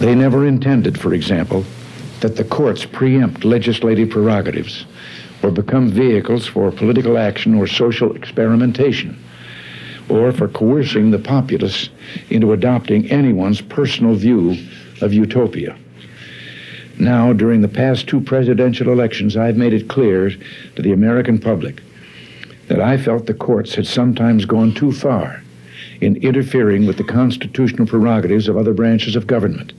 They never intended, for example, that the courts preempt legislative prerogatives or become vehicles for political action or social experimentation, or for coercing the populace into adopting anyone's personal view of utopia. Now, during the past two presidential elections, I've made it clear to the American public that I felt the courts had sometimes gone too far in interfering with the constitutional prerogatives of other branches of government,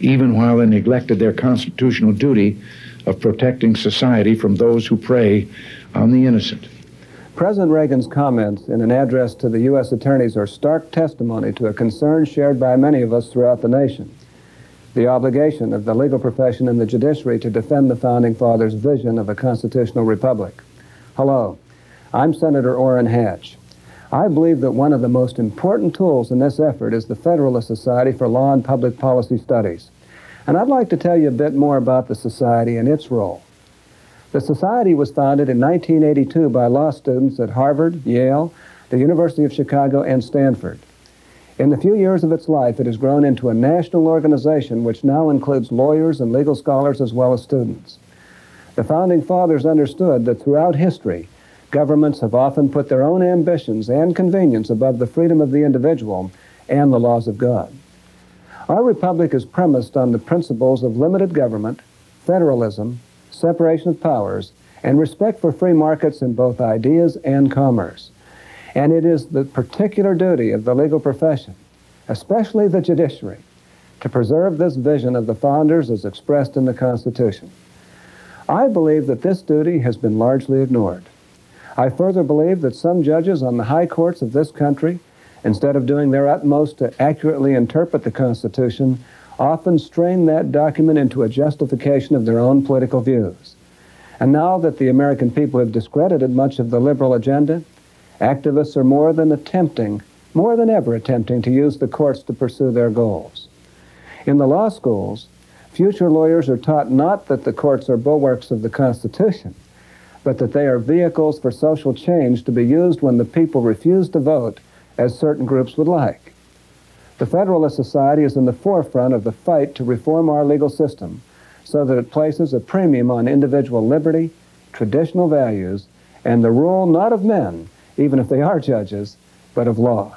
even while they neglected their constitutional duty of protecting society from those who prey on the innocent. President Reagan's comments in an address to the U.S. attorneys are stark testimony to a concern shared by many of us throughout the nation: the obligation of the legal profession and the judiciary to defend the Founding Fathers' vision of a constitutional republic. Hello, I'm Senator Orrin Hatch. I believe that one of the most important tools in this effort is the Federalist Society for Law and Public Policy Studies. And I'd like to tell you a bit more about the Society and its role. The Society was founded in 1982 by law students at Harvard, Yale, the University of Chicago, and Stanford. In the few years of its life, it has grown into a national organization which now includes lawyers and legal scholars as well as students. The Founding Fathers understood that throughout history, governments have often put their own ambitions and convenience above the freedom of the individual and the laws of God. Our republic is premised on the principles of limited government, federalism, separation of powers, and respect for free markets in both ideas and commerce. And it is the particular duty of the legal profession, especially the judiciary, to preserve this vision of the founders as expressed in the Constitution. I believe that this duty has been largely ignored. I further believe that some judges on the high courts of this country, instead of doing their utmost to accurately interpret the Constitution, often strain that document into a justification of their own political views. And now that the American people have discredited much of the liberal agenda, activists are more than ever attempting to use the courts to pursue their goals. In the law schools, future lawyers are taught not that the courts are bulwarks of the Constitution, but that they are vehicles for social change to be used when the people refuse to vote, as certain groups would like. The Federalist Society is in the forefront of the fight to reform our legal system so that it places a premium on individual liberty, traditional values, and the rule not of men, even if they are judges, but of law.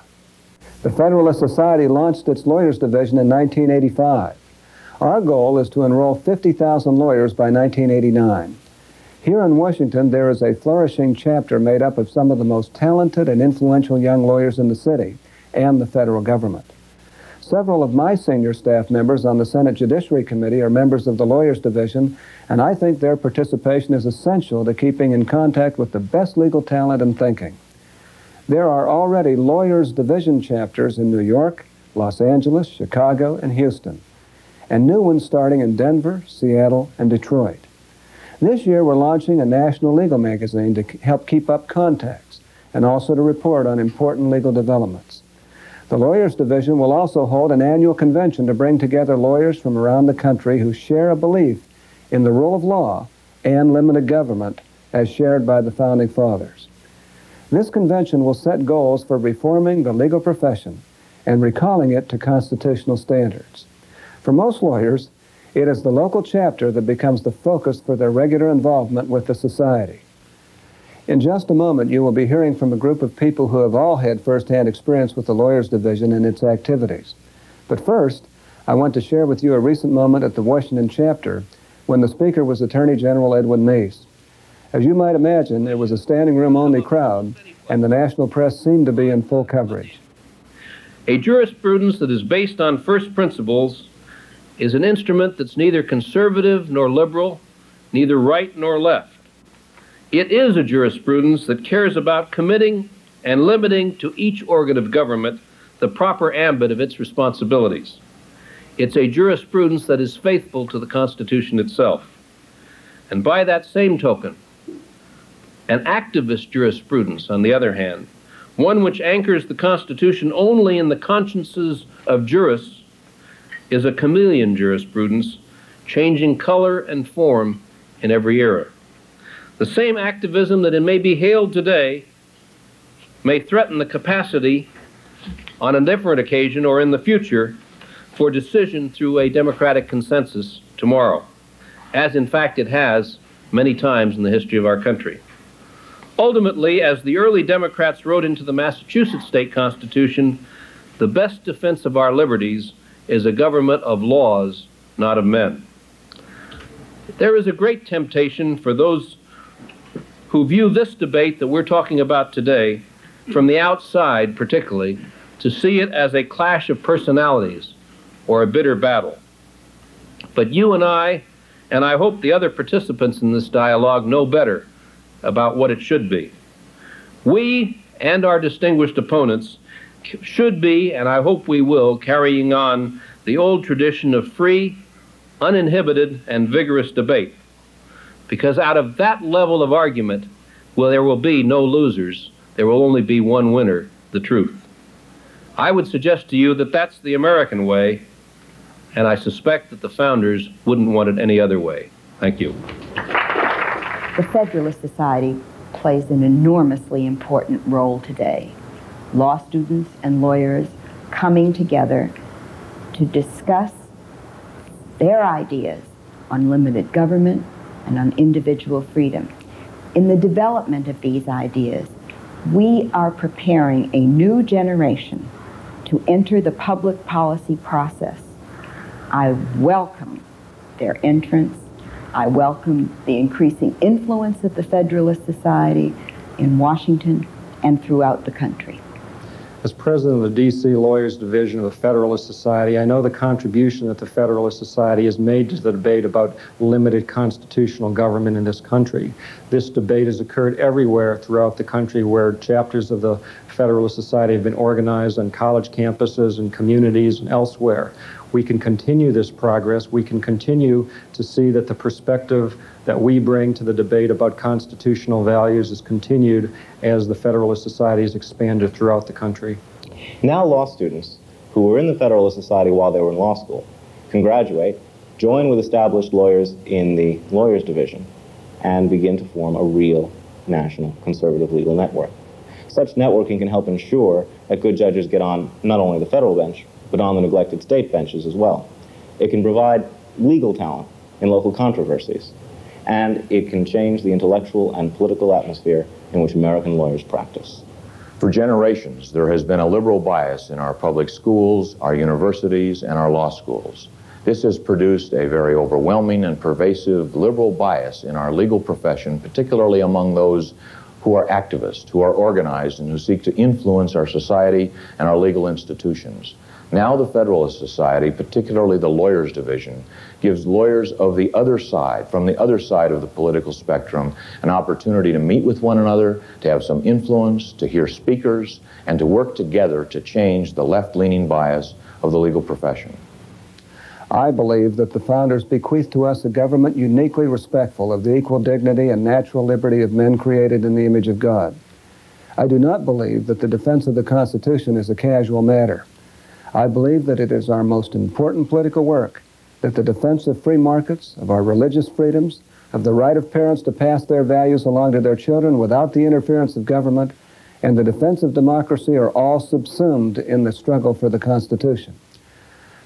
The Federalist Society launched its Lawyers Division in 1985. Our goal is to enroll 50,000 lawyers by 1989. Here in Washington, there is a flourishing chapter made up of some of the most talented and influential young lawyers in the city and the federal government. Several of my senior staff members on the Senate Judiciary Committee are members of the Lawyers Division, and I think their participation is essential to keeping in contact with the best legal talent and thinking. There are already Lawyers Division chapters in New York, Los Angeles, Chicago, and Houston, and new ones starting in Denver, Seattle, and Detroit. This year, we're launching a national legal magazine to help keep up contacts and also to report on important legal developments. The Lawyers Division will also hold an annual convention to bring together lawyers from around the country who share a belief in the rule of law and limited government as shared by the Founding Fathers. This convention will set goals for reforming the legal profession and recalling it to constitutional standards. For most lawyers, it is the local chapter that becomes the focus for their regular involvement with the society. In just a moment, you will be hearing from a group of people who have all had first-hand experience with the Lawyers Division and its activities. But first, I want to share with you a recent moment at the Washington chapter when the speaker was Attorney General Edwin Meese. As you might imagine, it was a standing room-only crowd, and the national press seemed to be in full coverage. A jurisprudence that is based on first principles is an instrument that's neither conservative nor liberal, neither right nor left. It is a jurisprudence that cares about committing and limiting to each organ of government the proper ambit of its responsibilities. It's a jurisprudence that is faithful to the Constitution itself. And by that same token, an activist jurisprudence, on the other hand, one which anchors the Constitution only in the consciences of jurists, is a chameleon jurisprudence, changing color and form in every era. The same activism that it may be hailed today may threaten the capacity on a different occasion or in the future for decision through a democratic consensus tomorrow, as in fact it has many times in the history of our country. Ultimately, as the early Democrats wrote into the Massachusetts state constitution, the best defense of our liberties is a government of laws, not of men. There is a great temptation for those who view this debate that we're talking about today, from the outside particularly, to see it as a clash of personalities or a bitter battle. But you and I, and I hope the other participants in this dialogue, know better about what it should be. We and our distinguished opponents should be, and I hope we will, carrying on the old tradition of free, uninhibited, and vigorous debate, because out of that level of argument, well, there will be no losers. There will only be one winner, the truth. I would suggest to you that that's the American way, and I suspect that the founders wouldn't want it any other way. Thank you. The Federalist Society plays an enormously important role today. Law students and lawyers coming together to discuss their ideas on limited government and on individual freedom. In the development of these ideas, we are preparing a new generation to enter the public policy process. I welcome their entrance. I welcome the increasing influence of the Federalist Society in Washington and throughout the country. As president of the D.C. Lawyers Division of the Federalist Society, I know the contribution that the Federalist Society has made to the debate about limited constitutional government in this country. This debate has occurred everywhere throughout the country where chapters of the Federalist Society have been organized on college campuses and communities and elsewhere. We can continue this progress. We can continue to see that the perspective that we bring to the debate about constitutional values is continued as the Federalist Society has expanded throughout the country. Now law students who were in the Federalist Society while they were in law school can graduate, join with established lawyers in the Lawyers Division, and begin to form a real national conservative legal network. Such networking can help ensure that good judges get on not only the federal bench, but on the neglected state benches as well. It can provide legal talent in local controversies, and it can change the intellectual and political atmosphere in which American lawyers practice. For generations, there has been a liberal bias in our public schools, our universities, and our law schools. This has produced a very overwhelming and pervasive liberal bias in our legal profession, particularly among those who are activists, who are organized, and who seek to influence our society and our legal institutions. Now the Federalist Society, particularly the Lawyers Division, gives lawyers of the other side, from the other side of the political spectrum, an opportunity to meet with one another, to have some influence, to hear speakers, and to work together to change the left-leaning bias of the legal profession. I believe that the founders bequeathed to us a government uniquely respectful of the equal dignity and natural liberty of men created in the image of God. I do not believe that the defense of the Constitution is a casual matter. I believe that it is our most important political work, that the defense of free markets, of our religious freedoms, of the right of parents to pass their values along to their children without the interference of government, and the defense of democracy are all subsumed in the struggle for the Constitution.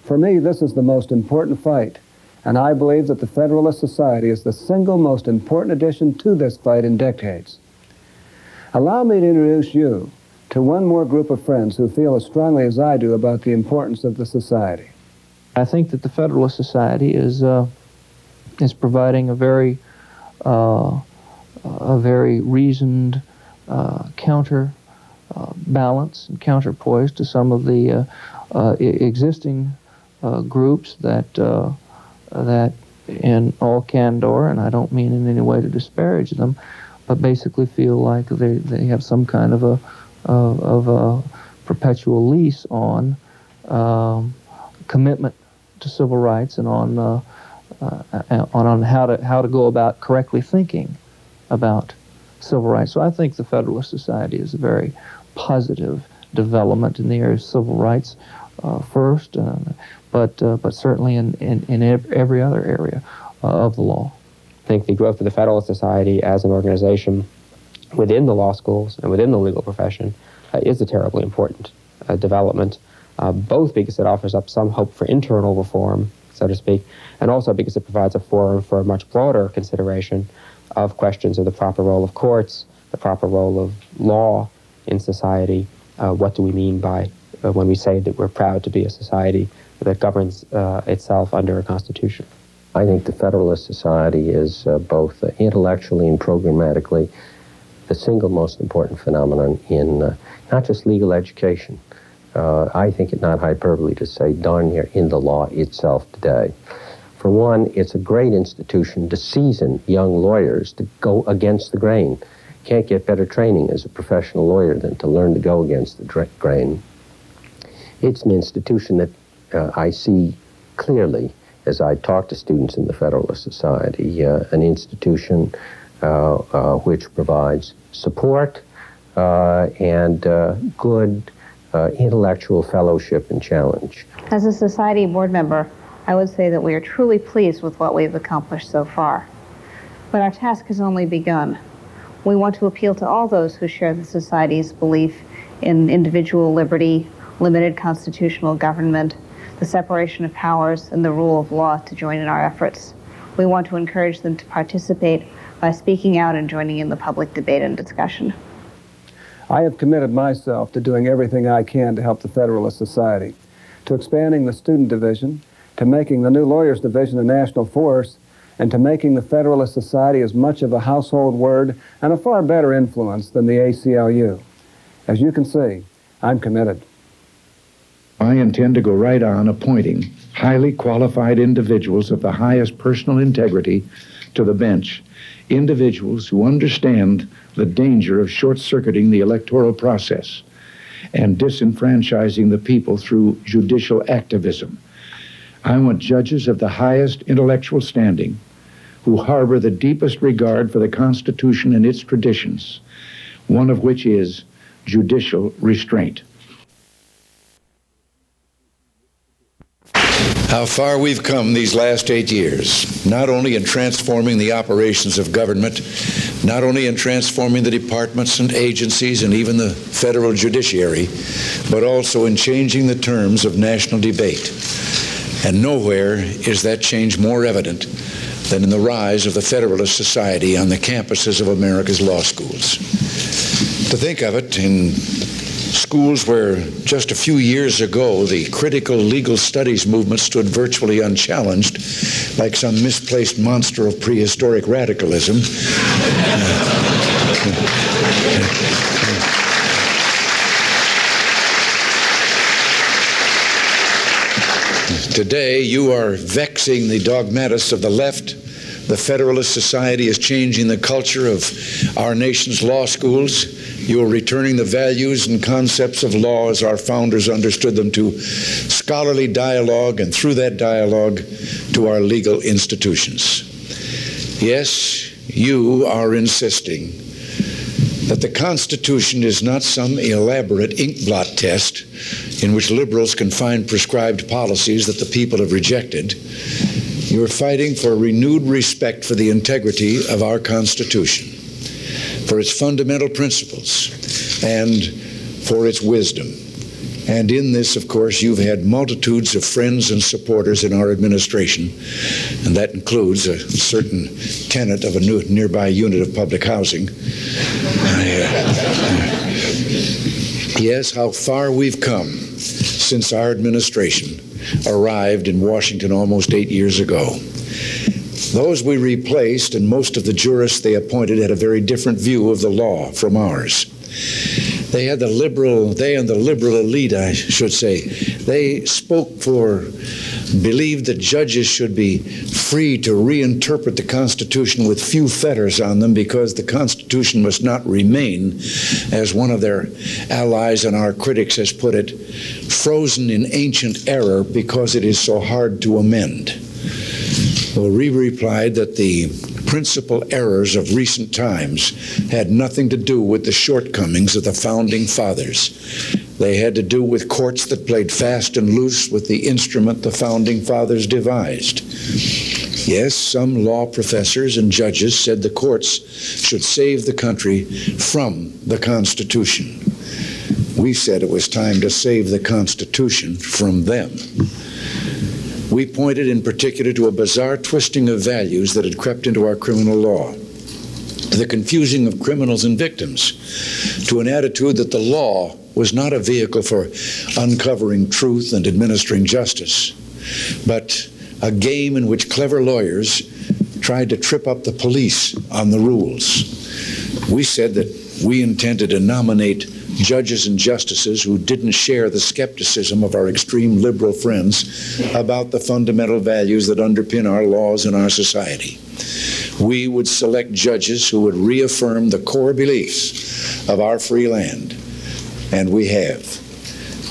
For me, this is the most important fight, and I believe that the Federalist Society is the single most important addition to this fight in decades. Allow me to introduce you to one more group of friends who feel as strongly as I do about the importance of the society. I think that the Federalist Society is providing a very reasoned counterbalance and counterpoise to some of the existing groups that that, in all candor, and I don't mean in any way to disparage them, but basically feel like they have some kind of a perpetual lease on commitment to civil rights and on how to go about correctly thinking about civil rights. So I think the Federalist Society is a very positive development in the area of civil rights first, but certainly in every other area of the law. I think the growth of the Federalist Society as an organization within the law schools and within the legal profession is a terribly important development both because it offers up some hope for internal reform, so to speak, and also because it provides a forum for a much broader consideration of questions of the proper role of courts, the proper role of law in society. What do we mean by when we say that we're proud to be a society that governs itself under a constitution? I think the Federalist Society is both intellectually and programmatically the single most important phenomenon in not just legal education. I think it's not hyperbole to say darn near in the law itself today. For one, it's a great institution to season young lawyers to go against the grain. Can't get better training as a professional lawyer than to learn to go against the grain. It's an institution that I see clearly as I talk to students in the Federalist Society, an institution which provides support and good intellectual fellowship and challenge. As a society board member, I would say that we are truly pleased with what we've accomplished so far. But our task has only begun. We want to appeal to all those who share the society's belief in individual liberty, limited constitutional government, the separation of powers, and the rule of law to join in our efforts. We want to encourage them to participate by speaking out and joining in the public debate and discussion. I have committed myself to doing everything I can to help the Federalist Society, to expanding the student division, to making the new lawyers division a national force, and to making the Federalist Society as much of a household word and a far better influence than the ACLU. As you can see, I'm committed. I intend to go right on appointing highly qualified individuals of the highest personal integrity to the bench, individuals who understand the danger of short-circuiting the electoral process and disenfranchising the people through judicial activism. I want judges of the highest intellectual standing who harbor the deepest regard for the Constitution and its traditions, one of which is judicial restraint. How far we've come these last 8 years, not only in transforming the operations of government, not only in transforming the departments and agencies and even the federal judiciary, but also in changing the terms of national debate. And nowhere is that change more evident than in the rise of the Federalist Society on the campuses of America's law schools. To think of it, in schools where just a few years ago the critical legal studies movement stood virtually unchallenged, like some misplaced monster of prehistoric radicalism. Today you are vexing the dogmatists of the left. The Federalist Society is changing the culture of our nation's law schools. You are returning the values and concepts of law as our founders understood them to scholarly dialogue, and through that dialogue to our legal institutions. Yes, you are insisting that the Constitution is not some elaborate inkblot test in which liberals can find prescribed policies that the people have rejected. You are fighting for renewed respect for the integrity of our Constitution, for its fundamental principles, and for its wisdom. And in this, of course, you've had multitudes of friends and supporters in our administration, and that includes a certain tenant of a nearby unit of public housing. Yes, how far we've come since our administration arrived in Washington almost 8 years ago. Those we replaced, and most of the jurists they appointed had a very different view of the law from ours. They and the liberal elite, I should say, they believed that judges should be free to reinterpret the Constitution with few fetters on them, because the Constitution must not remain, as one of their allies and our critics has put it, frozen in ancient error because it is so hard to amend. Well, we replied that the principal errors of recent times had nothing to do with the shortcomings of the Founding Fathers. They had to do with courts that played fast and loose with the instrument the Founding Fathers devised. Yes, some law professors and judges said the courts should save the country from the Constitution. We said it was time to save the Constitution from them. We pointed in particular to a bizarre twisting of values that had crept into our criminal law, to the confusing of criminals and victims, to an attitude that the law was not a vehicle for uncovering truth and administering justice, but a game in which clever lawyers tried to trip up the police on the rules. We said that we intended to nominate judges and justices who didn't share the skepticism of our extreme liberal friends about the fundamental values that underpin our laws and our society. We would select judges who would reaffirm the core beliefs of our free land, and we have.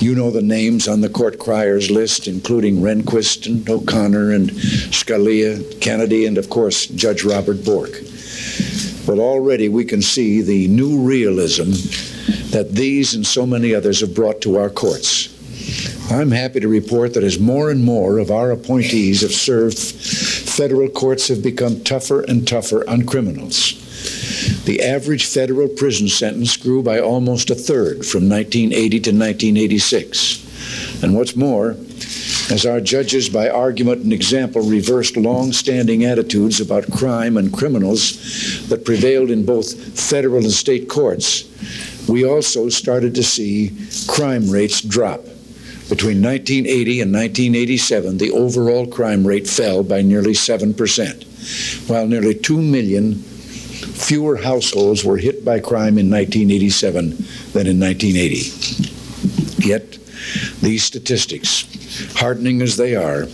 You know the names on the court criers list, including Rehnquist and O'Connor and Scalia, Kennedy, and of course, Judge Robert Bork. But already we can see the new realism that these and so many others have brought to our courts. I'm happy to report that as more and more of our appointees have served, federal courts have become tougher and tougher on criminals. The average federal prison sentence grew by almost a third from 1980 to 1986. And what's more, as our judges, by argument and example, reversed long-standing attitudes about crime and criminals that prevailed in both federal and state courts, we also started to see crime rates drop. Between 1980 and 1987, the overall crime rate fell by nearly 7%, while nearly 2 million fewer households were hit by crime in 1987 than in 1980. Yet, these statistics, heartening as they are,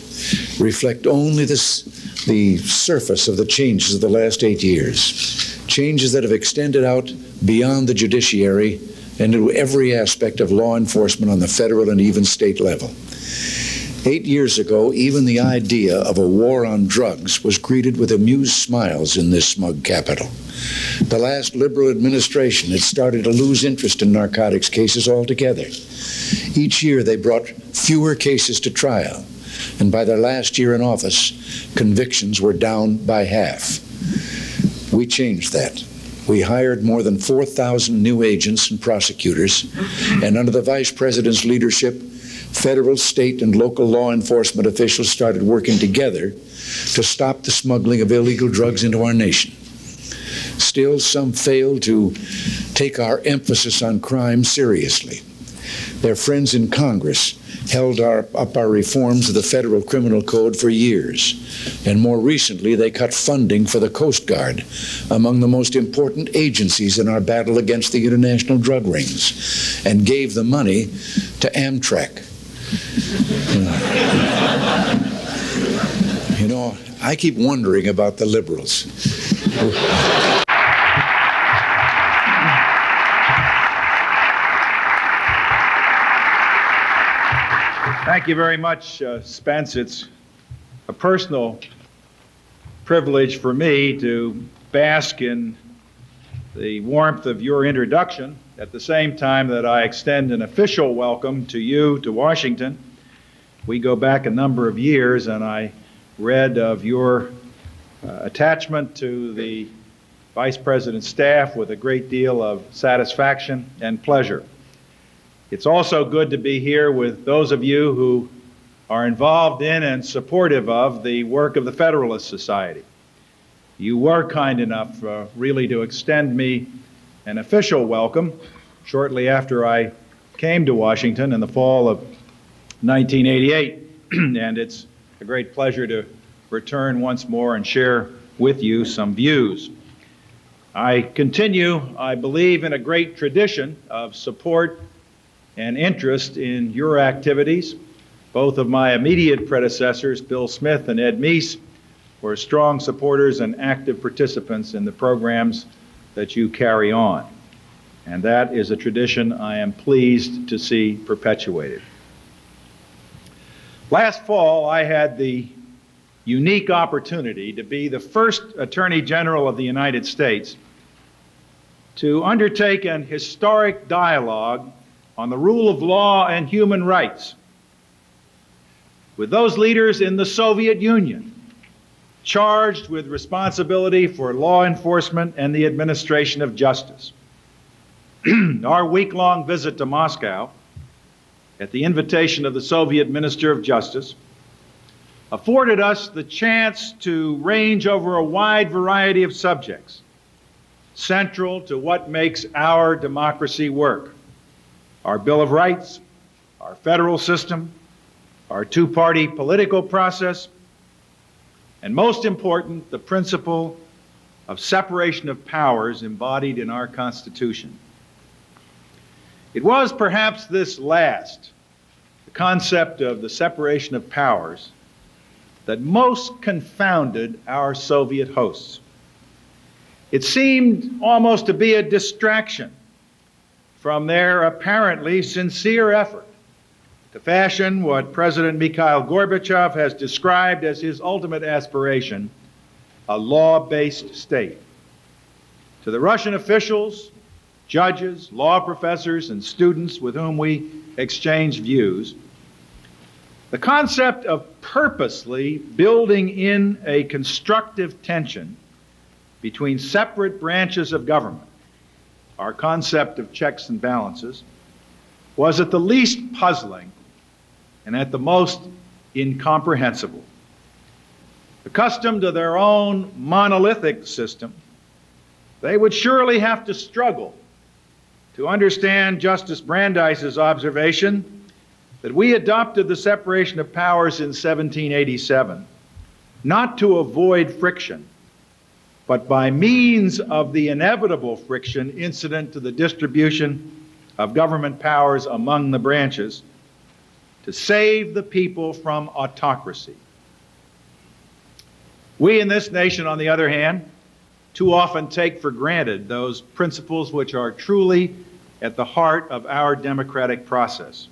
reflect only the surface of the changes of the last 8 years. Changes that have extended out beyond the judiciary and into every aspect of law enforcement on the federal and even state level. 8 years ago, even the idea of a war on drugs was greeted with amused smiles in this smug capital. The last liberal administration had started to lose interest in narcotics cases altogether. Each year they brought fewer cases to trial, and by their last year in office, convictions were down by half. We changed that. We hired more than 4,000 new agents and prosecutors, and under the Vice President's leadership, federal, state, and local law enforcement officials started working together to stop the smuggling of illegal drugs into our nation. Still, some failed to take our emphasis on crime seriously. Their friends in Congress held up our reforms of the Federal Criminal Code for years, and more recently they cut funding for the Coast Guard, among the most important agencies in our battle against the international drug rings, and gave the money to Amtrak. You know, I keep wondering about the liberals. Thank you very much, Spence. It's a personal privilege for me to bask in the warmth of your introduction at the same time that I extend an official welcome to you to Washington. We go back a number of years, and I read of your attachment to the Vice President's staff with a great deal of satisfaction and pleasure. It's also good to be here with those of you who are involved in and supportive of the work of the Federalist Society. You were kind enough really to extend me an official welcome shortly after I came to Washington in the fall of 1988, and it's a great pleasure to return once more and share with you some views. I continue, I believe, in a great tradition of support and interest in your activities. Both of my immediate predecessors, Bill Smith and Ed Meese, were strong supporters and active participants in the programs that you carry on. And that is a tradition I am pleased to see perpetuated. Last fall, I had the unique opportunity to be the first Attorney General of the United States to undertake an historic dialogue on the rule of law and human rights with those leaders in the Soviet Union charged with responsibility for law enforcement and the administration of justice. Our week-long visit to Moscow, at the invitation of the Soviet Minister of Justice, afforded us the chance to range over a wide variety of subjects central to what makes our democracy work: our Bill of Rights, our federal system, our two-party political process, and most important, the principle of separation of powers embodied in our Constitution. It was perhaps this last, the concept of the separation of powers, that most confounded our Soviet hosts. It seemed almost to be a distraction from their apparently sincere effort to fashion what President Mikhail Gorbachev has described as his ultimate aspiration, a law-based state. To the Russian officials, judges, law professors, and students with whom we exchanged views, the concept of purposely building in a constructive tension between separate branches of government, our concept of checks and balances, was at the least puzzling and at the most incomprehensible. Accustomed to their own monolithic system, they would surely have to struggle to understand Justice Brandeis's observation that we adopted the separation of powers in 1787, not to avoid friction, but by means of the inevitable friction incident to the distribution of government powers among the branches, to save the people from autocracy. We in this nation, on the other hand, too often take for granted those principles which are truly at the heart of our democratic process.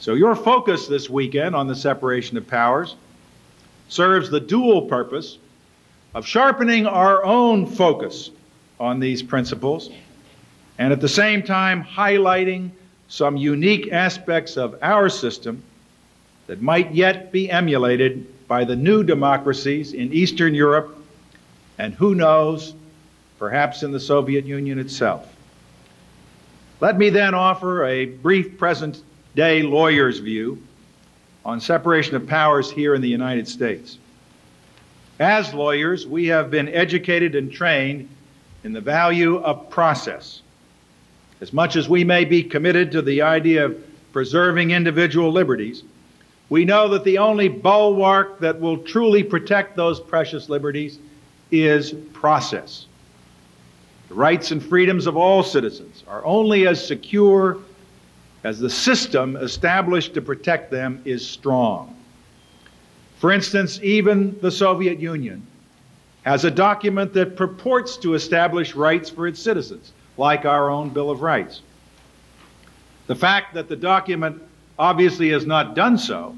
So your focus this weekend on the separation of powers serves the dual purpose of sharpening our own focus on these principles and at the same time highlighting some unique aspects of our system that might yet be emulated by the new democracies in Eastern Europe and, who knows, perhaps in the Soviet Union itself. Let me then offer a brief presentation day lawyer's view on separation of powers here in the United States. As lawyers, we have been educated and trained in the value of process. As much as we may be committed to the idea of preserving individual liberties, we know that the only bulwark that will truly protect those precious liberties is process. The rights and freedoms of all citizens are only as secure as the system established to protect them is strong. For instance, even the Soviet Union has a document that purports to establish rights for its citizens, like our own Bill of Rights. The fact that the document obviously has not done so,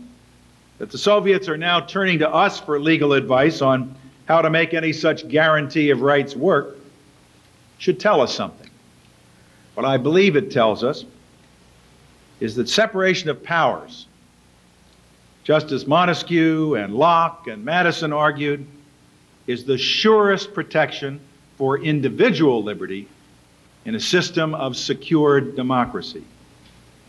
that the Soviets are now turning to us for legal advice on how to make any such guarantee of rights work, should tell us something. What I believe it tells us is that separation of powers, just as Montesquieu and Locke and Madison argued, is the surest protection for individual liberty in a system of secured democracy.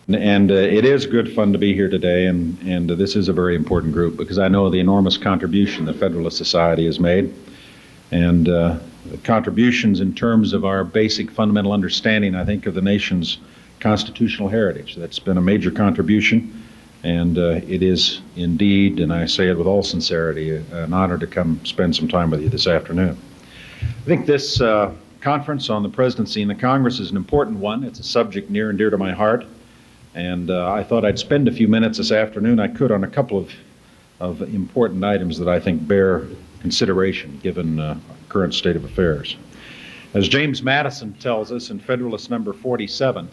And it is good fun to be here today, and this is a very important group, because I know the enormous contribution the Federalist Society has made, and the contributions in terms of our basic fundamental understanding, I think, of the nation's constitutional heritage. That's been a major contribution, and it is indeed, and I say it with all sincerity, an honor to come spend some time with you this afternoon. I think this conference on the presidency and the Congress is an important one. It's a subject near and dear to my heart, and I thought I'd spend a few minutes this afternoon, I could, on a couple of important items that I think bear consideration given our current state of affairs. As James Madison tells us in Federalist number 47,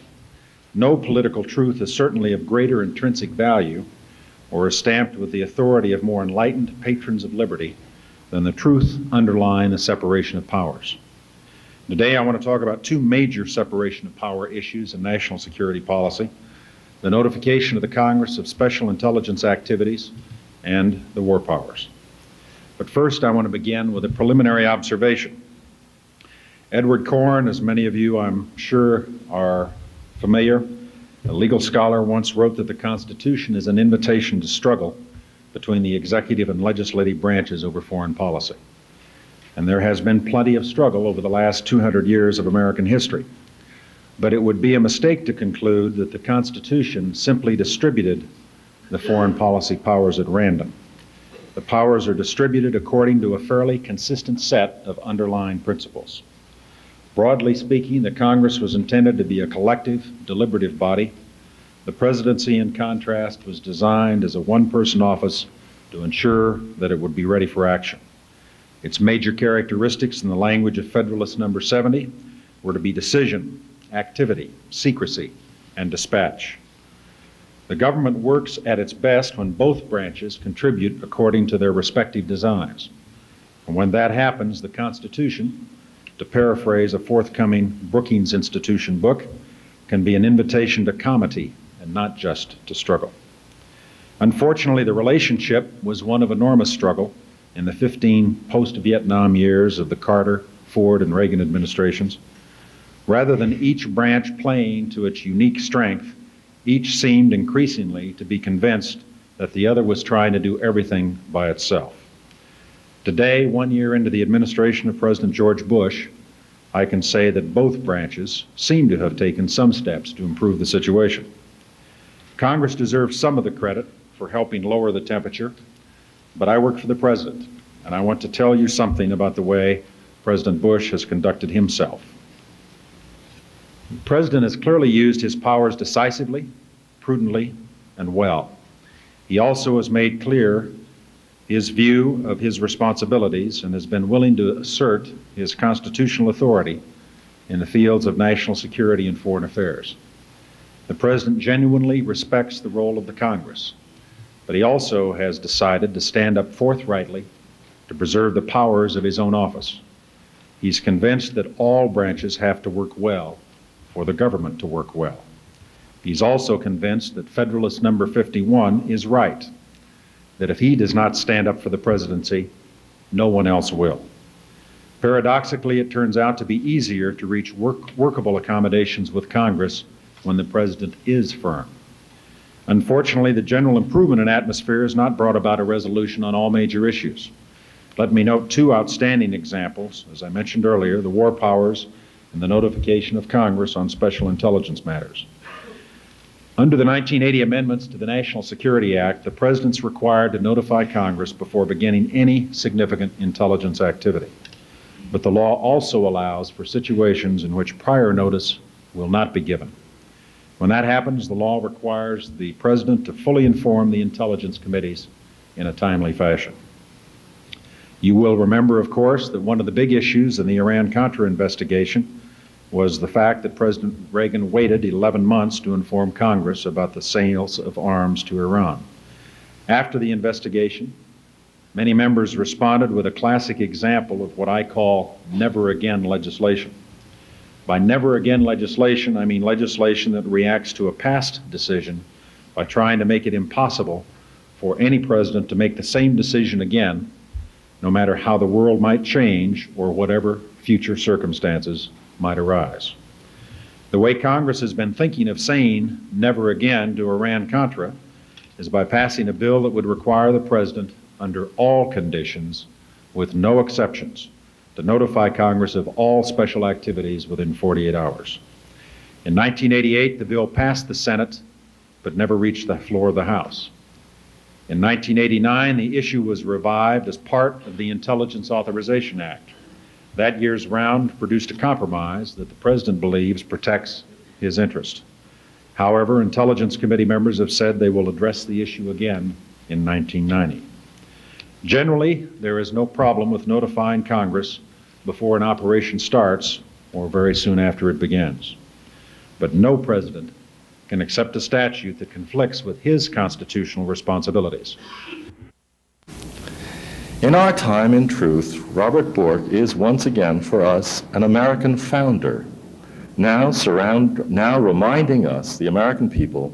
no political truth is certainly of greater intrinsic value or is stamped with the authority of more enlightened patrons of liberty than the truth underlying the separation of powers. Today I want to talk about two major separation of power issues in national security policy: the notification of the Congress of special intelligence activities and the war powers. But first I want to begin with a preliminary observation. Edward Korn, as many of you I'm sure are familiar, a legal scholar, once wrote that the Constitution is an invitation to struggle between the executive and legislative branches over foreign policy. And there has been plenty of struggle over the last 200 years of American history. But it would be a mistake to conclude that the Constitution simply distributed the foreign policy powers at random. The powers are distributed according to a fairly consistent set of underlying principles. Broadly speaking, the Congress was intended to be a collective, deliberative body. The presidency, in contrast, was designed as a one-person office to ensure that it would be ready for action. Its major characteristics, in the language of Federalist No. 70, were to be decision, activity, secrecy, and dispatch. The government works at its best when both branches contribute according to their respective designs. And when that happens, the Constitution, to paraphrase a forthcoming Brookings Institution book, can be an invitation to comity and not just to struggle. Unfortunately, the relationship was one of enormous struggle in the 15 post-Vietnam years of the Carter, Ford, and Reagan administrations. Rather than each branch playing to its unique strength, each seemed increasingly to be convinced that the other was trying to do everything by itself. Today, one year into the administration of President George Bush, I can say that both branches seem to have taken some steps to improve the situation. Congress deserves some of the credit for helping lower the temperature, but I work for the President, and I want to tell you something about the way President Bush has conducted himself. The President has clearly used his powers decisively, prudently, and well. He also has made clear his view of his responsibilities and has been willing to assert his constitutional authority in the fields of national security and foreign affairs. The President genuinely respects the role of the Congress, but he also has decided to stand up forthrightly to preserve the powers of his own office. He's convinced that all branches have to work well for the government to work well. He's also convinced that Federalist No. 51 is right, that if he does not stand up for the presidency, no one else will. Paradoxically, it turns out to be easier to reach workable accommodations with Congress when the president is firm. Unfortunately, the general improvement in atmosphere has not brought about a resolution on all major issues. Let me note two outstanding examples, as I mentioned earlier, the war powers and the notification of Congress on special intelligence matters. Under the 1980 amendments to the National Security Act, the President's required to notify Congress before beginning any significant intelligence activity. But the law also allows for situations in which prior notice will not be given. When that happens, the law requires the President to fully inform the intelligence committees in a timely fashion. You will remember, of course, that one of the big issues in the Iran-Contra investigation was the fact that President Reagan waited 11 months to inform Congress about the sales of arms to Iran. After the investigation, many members responded with a classic example of what I call never again legislation. By never again legislation, I mean legislation that reacts to a past decision by trying to make it impossible for any president to make the same decision again, no matter how the world might change or whatever future circumstances might arise. The way Congress has been thinking of saying never again to Iran-Contra is by passing a bill that would require the President, under all conditions, with no exceptions, to notify Congress of all special activities within 48 hours. In 1988, the bill passed the Senate, but never reached the floor of the House. In 1989, the issue was revived as part of the Intelligence Authorization Act. That year's round produced a compromise that the President believes protects his interest. However, Intelligence Committee members have said they will address the issue again in 1990. Generally, there is no problem with notifying Congress before an operation starts or very soon after it begins. But no president can accept a statute that conflicts with his constitutional responsibilities. In our time, in truth, Robert Bork is once again for us an American founder, now reminding us, the American people,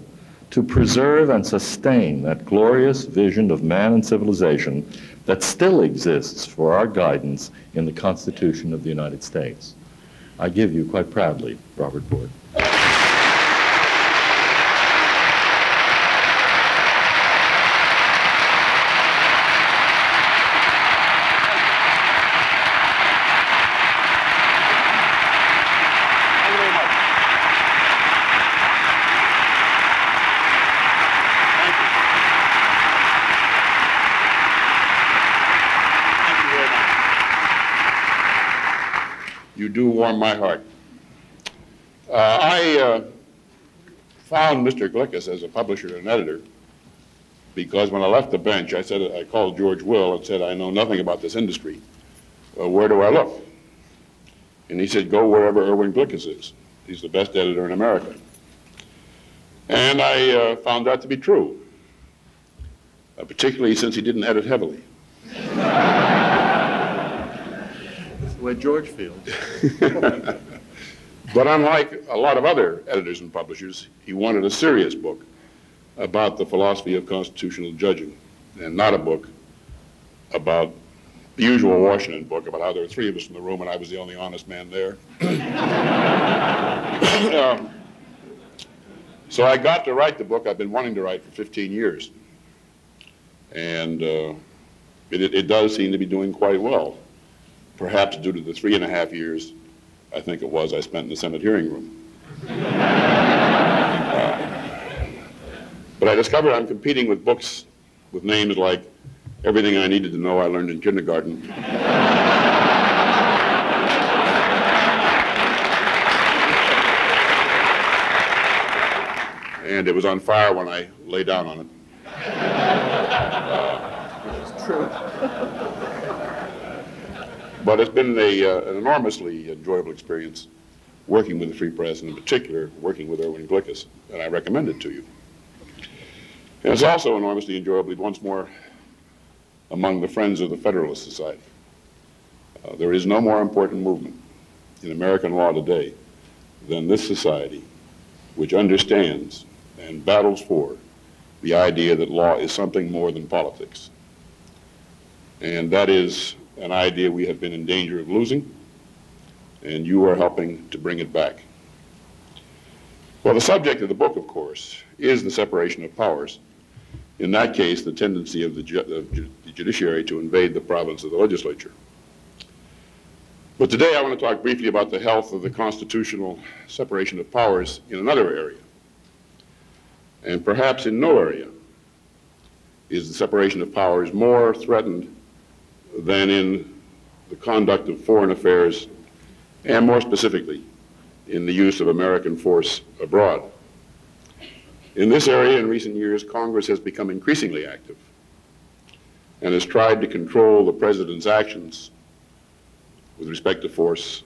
to preserve and sustain that glorious vision of man and civilization that still exists for our guidance in the Constitution of the United States. I give you quite proudly, Robert Bork. Warm my heart. I found Mr. Glickis as a publisher and editor because when I left the bench, I called George Will and said, I know nothing about this industry. Where do I look? And he said, go wherever Irwin Glickis is. He's the best editor in America. And I found that to be true, particularly since he didn't edit heavily. At George Field. But unlike a lot of other editors and publishers, he wanted a serious book about the philosophy of constitutional judging, and not a book about the usual Washington book about how there were three of us in the room and I was the only honest man there. So I got to write the book I've been wanting to write for 15 years. And it does seem to be doing quite well. Perhaps due to the 3.5 years, I think it was, I spent in the Senate hearing room. But I discovered I'm competing with books with names like Everything I Needed to Know I Learned in Kindergarten. And it was on fire when I lay down on it. It's true. But it's been an enormously enjoyable experience working with the Free Press, and in particular, working with Irwin Glickis, and I recommend it to you. And it's also enormously enjoyable, once more, among the friends of the Federalist Society. There is no more important movement in American law today than this society, which understands and battles for the idea that law is something more than politics. And that is an idea we have been in danger of losing, and you are helping to bring it back. Well, the subject of the book, of course, is the separation of powers. In that case, the tendency of the judiciary to invade the province of the legislature. But today I want to talk briefly about the health of the constitutional separation of powers in another area. And perhaps in no area is the separation of powers more threatened than in the conduct of foreign affairs, and more specifically, in the use of American force abroad. In this area, in recent years, Congress has become increasingly active and has tried to control the president's actions with respect to force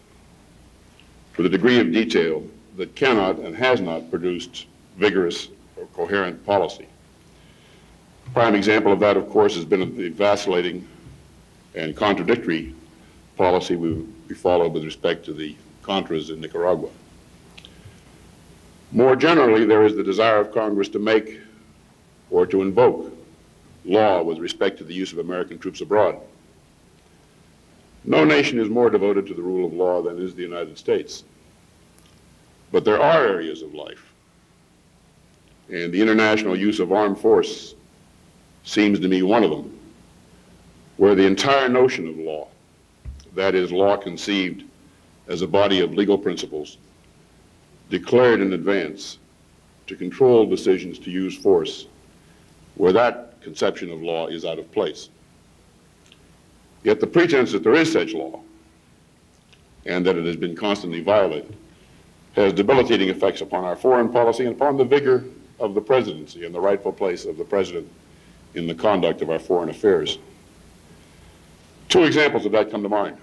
to the degree of detail that cannot and has not produced vigorous or coherent policy. A prime example of that, of course, has been the vacillating and contradictory policy we followed with respect to the Contras in Nicaragua. More generally, there is the desire of Congress to make or to invoke law with respect to the use of American troops abroad. No nation is more devoted to the rule of law than is the United States. But there are areas of life, and the international use of armed force seems to me one of them, where the entire notion of law, that is, law conceived as a body of legal principles declared in advance to control decisions to use force, where that conception of law is out of place. Yet the pretense that there is such law and that it has been constantly violated has debilitating effects upon our foreign policy and upon the vigor of the presidency and the rightful place of the president in the conduct of our foreign affairs. Two examples of that come to mind.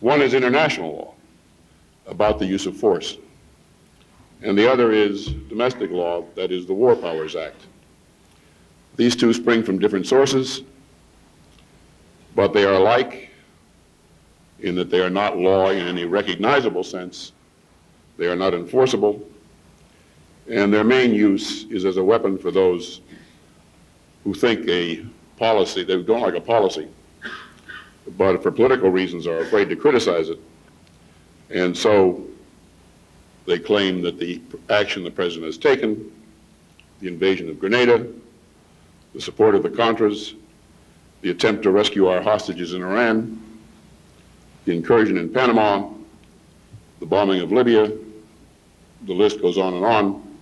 One is international law about the use of force, and the other is domestic law, that is the War Powers Act. These two spring from different sources, but they are alike in that they are not law in any recognizable sense, they are not enforceable, and their main use is as a weapon for those who think a policy, they don't like a policy, but for political reasons are afraid to criticize it, And so they claim that the action the president has taken, the invasion of Grenada, the support of the Contras, the attempt to rescue our hostages in Iran, the incursion in Panama, the bombing of Libya, the list goes on and on.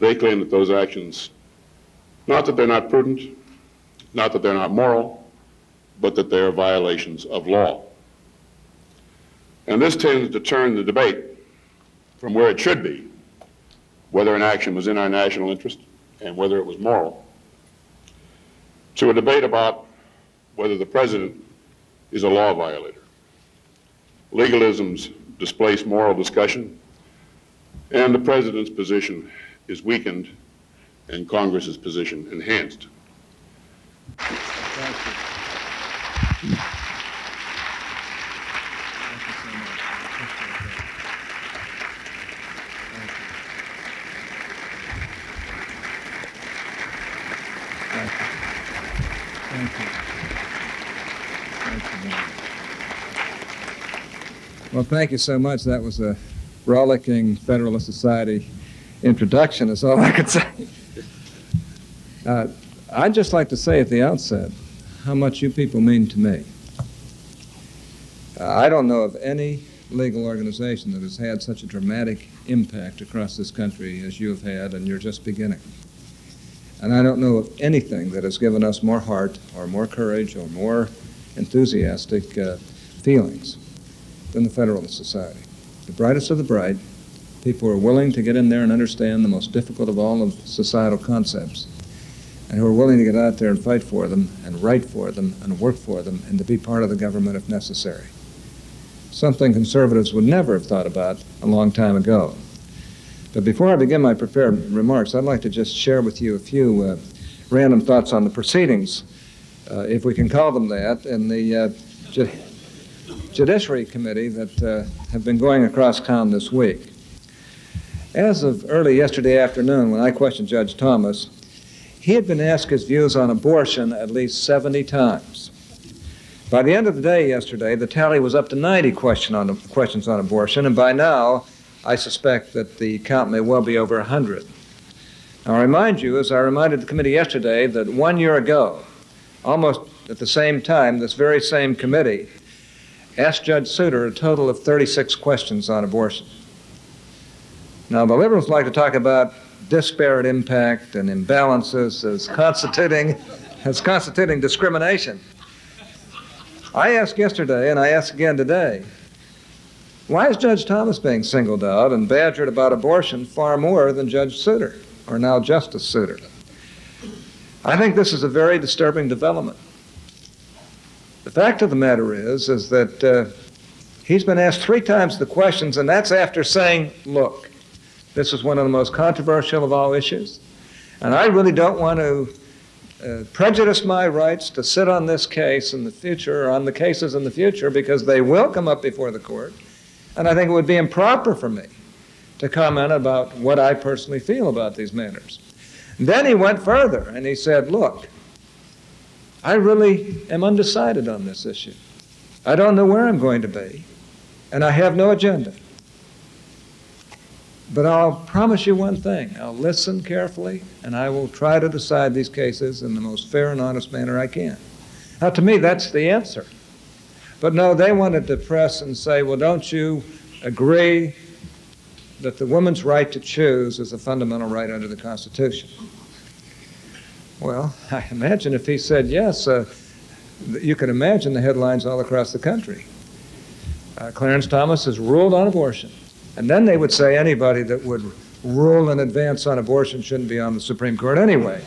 They claim that those actions, not that they're not prudent, not that they're not moral, but that they are violations of law. And this tends to turn the debate from where it should be, whether an action was in our national interest and whether it was moral, to a debate about whether the president is a law violator. Legalisms displace moral discussion, and the president's position is weakened and Congress's position enhanced. Thank you. Well, thank you so much. That was a rollicking Federalist Society introduction, is all I could say. I'd just like to say at the outset how much you people mean to me. I don't know of any legal organization that has had such a dramatic impact across this country as you have had, and you're just beginning. And I don't know of anything that has given us more heart or more courage or more enthusiastic feelings than the Federalist Society. The brightest of the bright, people who are willing to get in there and understand the most difficult of all of societal concepts, and who are willing to get out there and fight for them, and write for them, and work for them, and to be part of the government if necessary. Something conservatives would never have thought about a long time ago. But before I begin my prepared remarks, I'd like to just share with you a few random thoughts on the proceedings, if we can call them that, in the Judiciary Committee that have been going across town this week. As of early yesterday afternoon, when I questioned Judge Thomas, he had been asked his views on abortion at least 70 times. By the end of the day yesterday, the tally was up to 90 questions on abortion, and by now, I suspect that the count may well be over 100. Now, I remind you, as I reminded the committee yesterday, that 1 year ago, almost at the same time, this very same committee asked Judge Souter a total of 36 questions on abortion. Now, the liberals like to talk about disparate impact and imbalances as constituting discrimination. I asked yesterday, and I asked again today, why is Judge Thomas being singled out and badgered about abortion far more than Judge Souter, or now Justice Souter? I think this is a very disturbing development. The fact of the matter is that he's been asked three times the questions, and that's after saying, look, this is one of the most controversial of all issues, and I really don't want to prejudice my rights to sit on this case in the future, or on the cases in the future, because they will come up before the court, and I think it would be improper for me to comment about what I personally feel about these matters. Then he went further, and he said, look, I really am undecided on this issue. I don't know where I'm going to be, and I have no agenda. But I'll promise you one thing. I'll listen carefully, and I will try to decide these cases in the most fair and honest manner I can. Now, to me, that's the answer. But no, they wanted to press and say, well, don't you agree that the woman's right to choose is a fundamental right under the Constitution? Well, I imagine if he said yes, you could imagine the headlines all across the country. Clarence Thomas has ruled on abortion. And then they would say anybody that would rule in advance on abortion shouldn't be on the Supreme Court anyway.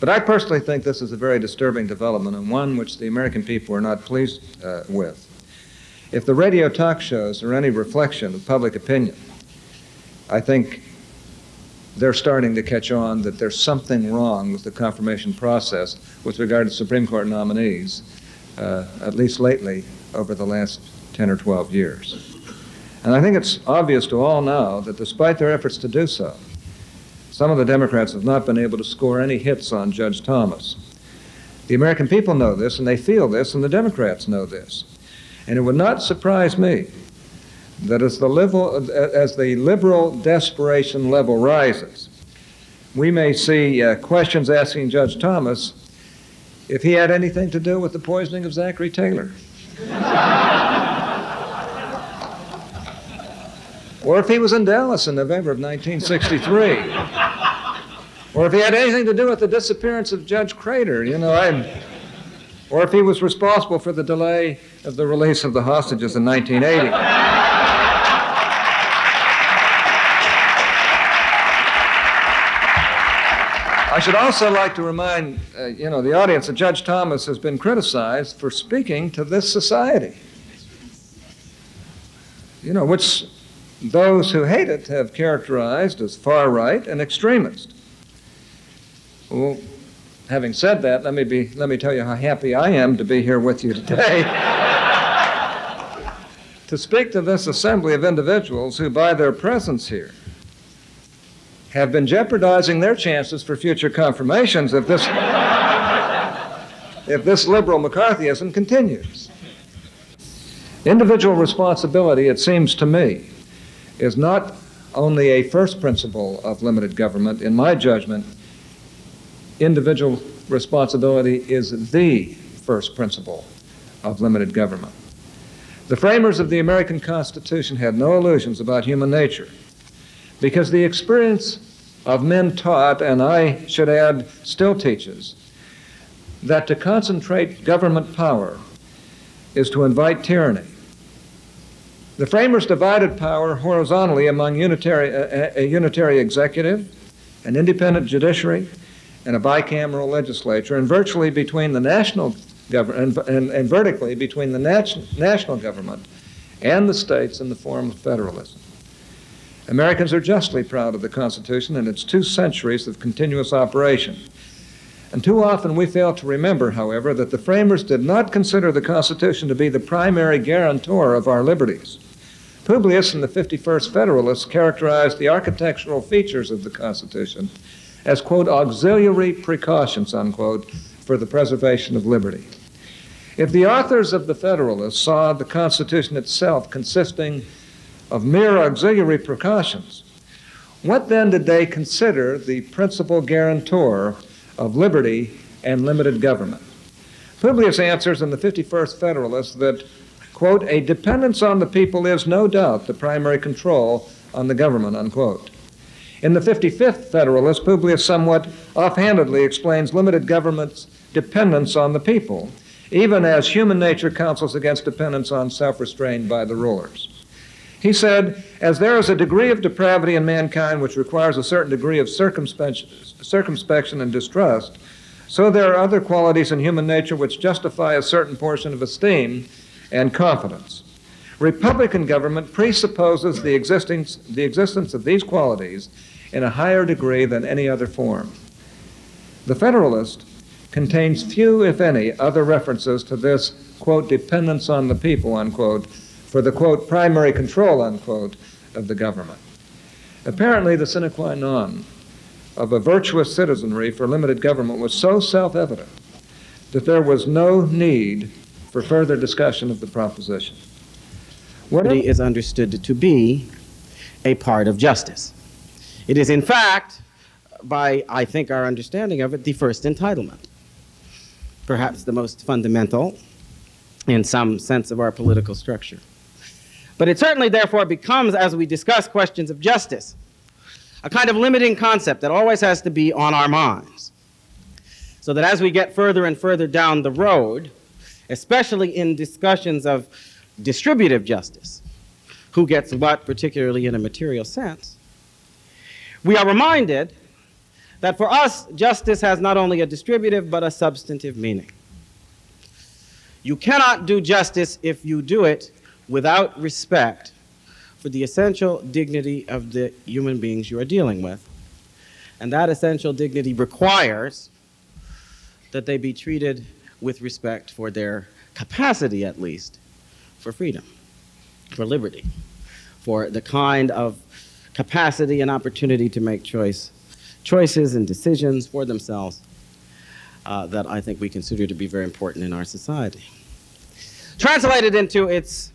But I personally think this is a very disturbing development, and one which the American people are not pleased with. If the radio talk shows are any reflection of public opinion, I think they're starting to catch on that there's something wrong with the confirmation process with regard to Supreme Court nominees, at least lately, over the last 10 or 12 years. And I think it's obvious to all now that despite their efforts to do so, some of the Democrats have not been able to score any hits on Judge Thomas. The American people know this, and they feel this, and the Democrats know this. And it would not surprise me that as the liberal desperation level rises, we may see questions asking Judge Thomas if he had anything to do with the poisoning of Zachary Taylor. Or if he was in Dallas in November of 1963. Or if he had anything to do with the disappearance of Judge Crater, you know, or if he was responsible for the delay of the release of the hostages in 1980. I should also like to remind the audience that Judge Thomas has been criticized for speaking to this society, which those who hate it have characterized as far-right and extremist. Well, having said that, let me tell you how happy I am to be here with you today to speak to this assembly of individuals who, by their presence here, have been jeopardizing their chances for future confirmations if this, if this liberal McCarthyism continues. Individual responsibility, it seems to me, is not only a first principle of limited government. In my judgment, individual responsibility is the first principle of limited government. The framers of the American Constitution had no illusions about human nature, because the experience of men taught, and I should add, still teaches, that to concentrate government power is to invite tyranny. The framers divided power horizontally among a unitary executive, an independent judiciary, and a bicameral legislature, and virtually between the national government and vertically between the national government and the states in the form of federalism. Americans are justly proud of the Constitution and its 2 centuries of continuous operation. And too often we fail to remember, however, that the framers did not consider the Constitution to be the primary guarantor of our liberties. Publius and the 51st Federalists characterized the architectural features of the Constitution as, quote, auxiliary precautions, unquote, for the preservation of liberty. If the authors of the Federalists saw the Constitution itself consisting of mere auxiliary precautions, what then did they consider the principal guarantor of liberty and limited government? Publius answers in the 51st Federalist that, quote, a dependence on the people is no doubt the primary control on the government, unquote. In the 55th Federalist, Publius somewhat offhandedly explains limited government's dependence on the people, even as human nature counsels against dependence on self-restraint by the rulers. He said, as there is a degree of depravity in mankind which requires a certain degree of circumspection and distrust, so there are other qualities in human nature which justify a certain portion of esteem and confidence. Republican government presupposes the existence of these qualities in a higher degree than any other form. The Federalist contains few, if any, other references to this, quote, dependence on the people, unquote, for the, quote, primary control, unquote, of the government. Apparently, the sine qua non of a virtuous citizenry for limited government was so self-evident that there was no need for further discussion of the proposition. Liberty is understood to be a part of justice. It is, in fact, by, I think, our understanding of it, the first entitlement, perhaps the most fundamental in some sense of our political structure. But it certainly, therefore, becomes, as we discuss questions of justice, a kind of limiting concept that always has to be on our minds. So that as we get further and further down the road, especially in discussions of distributive justice, who gets what, particularly in a material sense, we are reminded that for us, justice has not only a distributive but a substantive meaning. You cannot do justice if you do it without respect for the essential dignity of the human beings you are dealing with. And that essential dignity requires that they be treated with respect for their capacity, at least, for freedom, for liberty, for the kind of capacity and opportunity to make choices and decisions for themselves that I think we consider to be very important in our society. Translated into its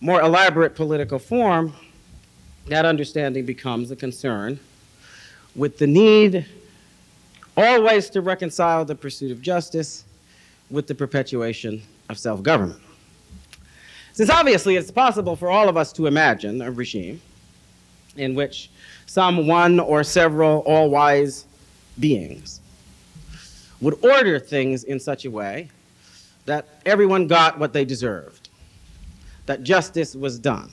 more elaborate political form, that understanding becomes a concern with the need always to reconcile the pursuit of justice with the perpetuation of self-government. Since obviously it's possible for all of us to imagine a regime in which some one or several all-wise beings would order things in such a way that everyone got what they deserved, that justice was done,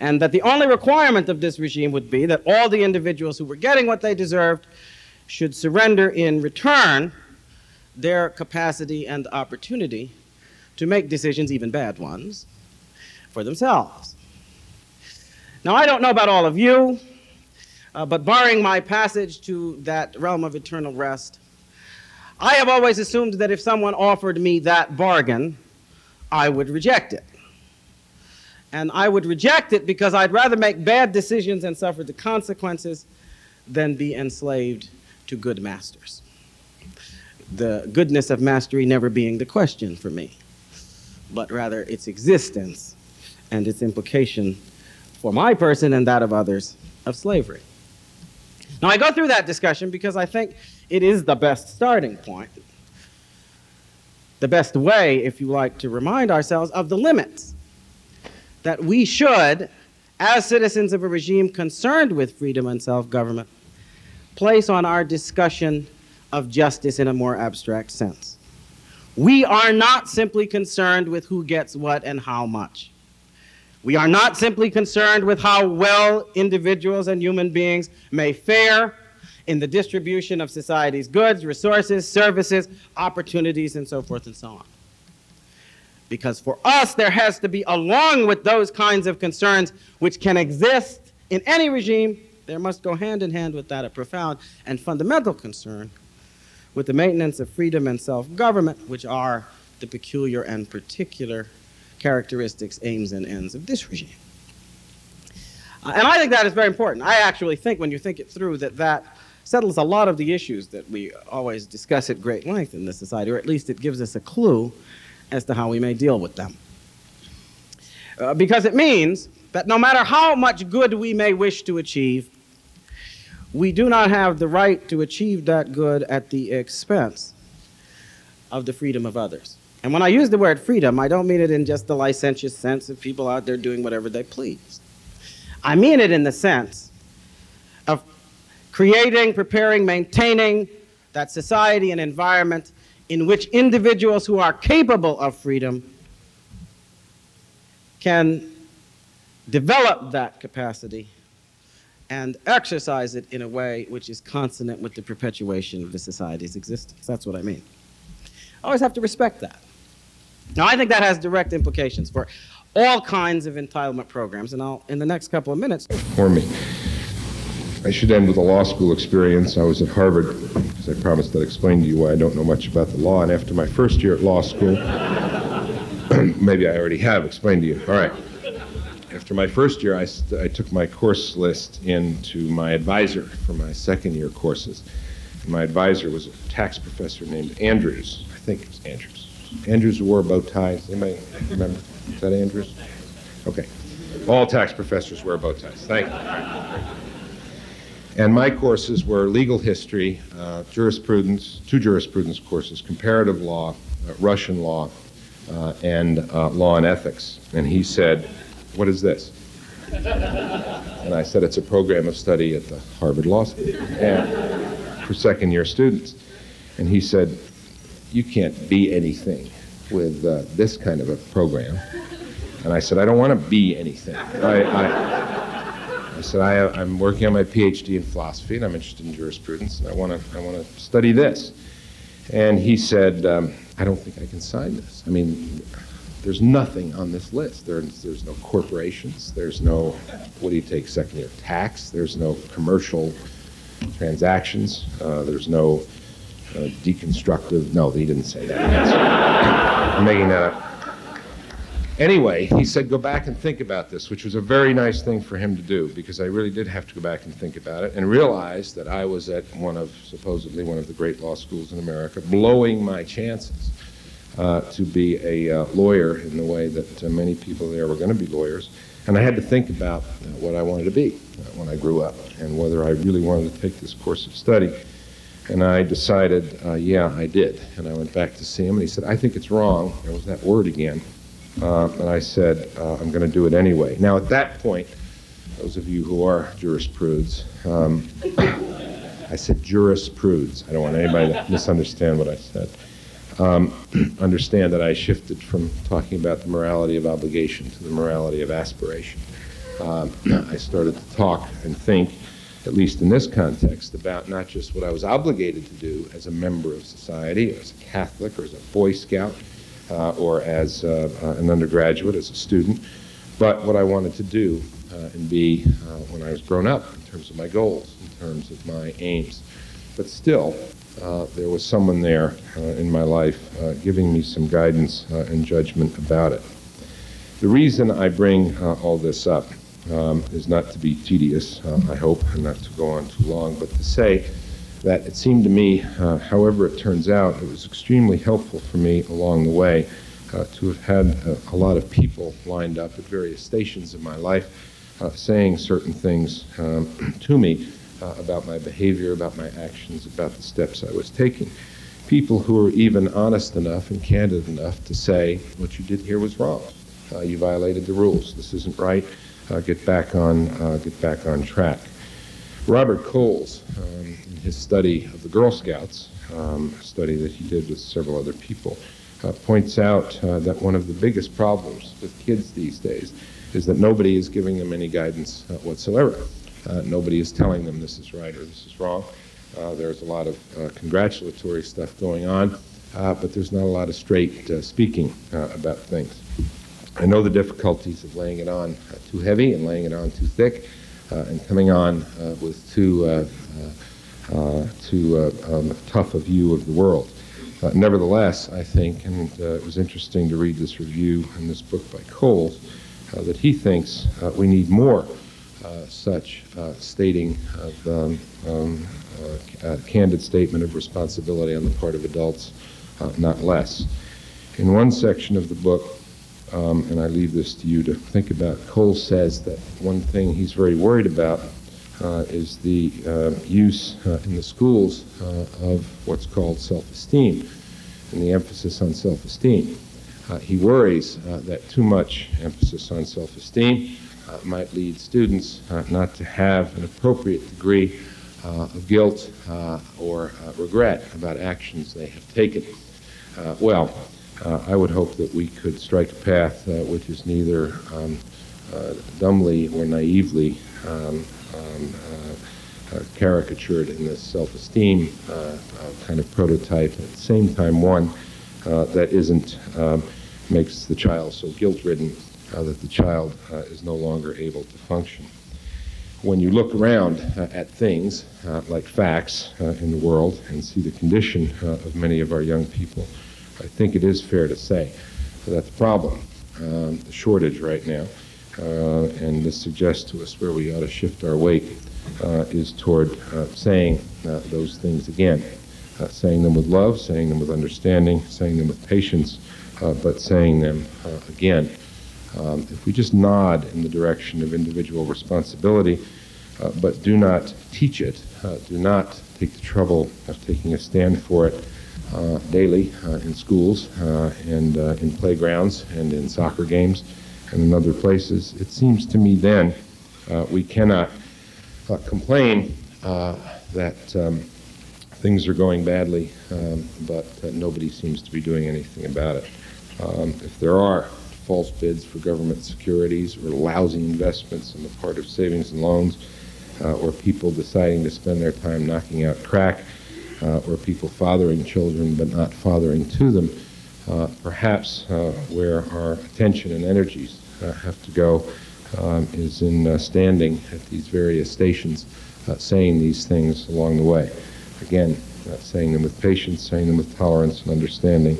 and that the only requirement of this regime would be that all the individuals who were getting what they deserved should surrender in return their capacity and opportunity to make decisions, even bad ones, for themselves. Now, I don't know about all of you, but barring my passage to that realm of eternal rest, I have always assumed that if someone offered me that bargain, I would reject it. And I would reject it because I'd rather make bad decisions and suffer the consequences than be enslaved to good masters. The goodness of mastery never being the question for me, but rather its existence and its implication for my person and that of others of slavery. Now, I go through that discussion because I think it is the best starting point, the best way, if you like, to remind ourselves of the limits that we should, as citizens of a regime concerned with freedom and self-government, place on our discussion of justice in a more abstract sense. We are not simply concerned with who gets what and how much. We are not simply concerned with how well individuals and human beings may fare in the distribution of society's goods, resources, services, opportunities, and so forth and so on. Because for us, there has to be, along with those kinds of concerns which can exist in any regime, there must go hand in hand with that a profound and fundamental concern with the maintenance of freedom and self-government, which are the peculiar and particular characteristics, aims, and ends of this regime. And I think that is very important. I actually think, when you think it through, that that settles a lot of the issues that we always discuss at great length in this society, or at least it gives us a clue as to how we may deal with them. Because it means that no matter how much good we may wish to achieve, we do not have the right to achieve that good at the expense of the freedom of others. And when I use the word freedom, I don't mean it in just the licentious sense of people out there doing whatever they please. I mean it in the sense of creating, preparing, maintaining that society and environment in which individuals who are capable of freedom can develop that capacity and exercise it in a way which is consonant with the perpetuation of the society's existence. That's what I mean. I always have to respect that. Now, I think that has direct implications for all kinds of entitlement programs, and I'll, in the next couple of minutes... For me, I should end with a law school experience. I was at Harvard, as I promised I'd explain to you why I don't know much about the law, and after my first year at law school, maybe I already have explained to you, all right. After my first year, I took my course list in to my advisor for my second year courses. And my advisor was a tax professor named Andrews. I think it was Andrews. Andrews wore bow ties. Anybody remember? Is that Andrews? Okay. All tax professors wear bow ties. Thank you. And my courses were legal history, jurisprudence, two jurisprudence courses, comparative law, Russian law, and law and ethics. And he said, "What is this?" And I said, "It's a program of study at the Harvard Law School and for second year students." And he said, "You can't be anything with this kind of a program." And I said, "I don't want to be anything. I said, I'm working on my PhD in philosophy, and I'm interested in jurisprudence, and I want to study this." And he said, "I don't think I can sign this. I mean, there's nothing on this list. There's no corporations. There's no, what do you take, second year tax? There's no commercial transactions. There's no deconstructive." No, he didn't say that. I'm making that up. Anyway, he said, "Go back and think about this," which was a very nice thing for him to do, because I really did have to go back and think about it and realize that I was at one of, supposedly one of the great law schools in America, blowing my chances to be a lawyer in the way that many people there were going to be lawyers. And I had to think about what I wanted to be when I grew up and whether I really wanted to take this course of study. And I decided, yeah, I did. And I went back to see him, and he said, I think it's wrong. There was that word again. And I said, I'm going to do it anyway. Now, at that point, those of you who are jurisprudes, I said jurisprudes. I don't want anybody to misunderstand what I said. Understand that I shifted from talking about the morality of obligation to the morality of aspiration. I started to talk and think, at least in this context, about not just what I was obligated to do as a member of society, or as a Catholic, or as a Boy Scout, or as an undergraduate, as a student, but what I wanted to do and be when I was grown up, in terms of my goals, in terms of my aims. But still, there was someone there in my life giving me some guidance and judgment about it. The reason I bring all this up is not to be tedious, I hope, and not to go on too long, but to say that it seemed to me, however it turns out, it was extremely helpful for me along the way to have had a lot of people lined up at various stations in my life saying certain things to me. About my behavior, about my actions, about the steps I was taking. People who were even honest enough and candid enough to say, what you did here was wrong. You violated the rules. This isn't right. Get back on track. Robert Coles, in his study of the Girl Scouts, a study that he did with several other people, points out that one of the biggest problems with kids these days is that nobody is giving them any guidance whatsoever. Nobody is telling them this is right or this is wrong. There's a lot of congratulatory stuff going on, but there's not a lot of straight speaking about things. I know the difficulties of laying it on too heavy and laying it on too thick and coming on with too tough a view of the world. Nevertheless, I think, and it was interesting to read this review in this book by Coles, that he thinks we need more such stating of a candid statement of responsibility on the part of adults, not less. In one section of the book, and I leave this to you to think about, Cole says that one thing he's very worried about is the use in the schools of what's called self-esteem and the emphasis on self-esteem. He worries that too much emphasis on self-esteem might lead students not to have an appropriate degree of guilt or regret about actions they have taken. I would hope that we could strike a path which is neither dumbly or naively caricatured in this self-esteem kind of prototype, and at the same time one that isn't, makes the child so guilt-ridden that the child is no longer able to function. When you look around at things like facts in the world and see the condition of many of our young people, I think it is fair to say that the problem, the shortage right now, and this suggests to us where we ought to shift our weight, is toward saying those things again, saying them with love, saying them with understanding, saying them with patience, but saying them again. If we just nod in the direction of individual responsibility, but do not teach it, do not take the trouble of taking a stand for it daily in schools and in playgrounds and in soccer games and in other places, it seems to me then we cannot complain that things are going badly, but nobody seems to be doing anything about it. If there are false bids for government securities or lousy investments on the part of savings and loans, or people deciding to spend their time knocking out crack, or people fathering children but not fathering to them, perhaps where our attention and energies have to go is in standing at these various stations, saying these things along the way. Again, saying them with patience, saying them with tolerance and understanding,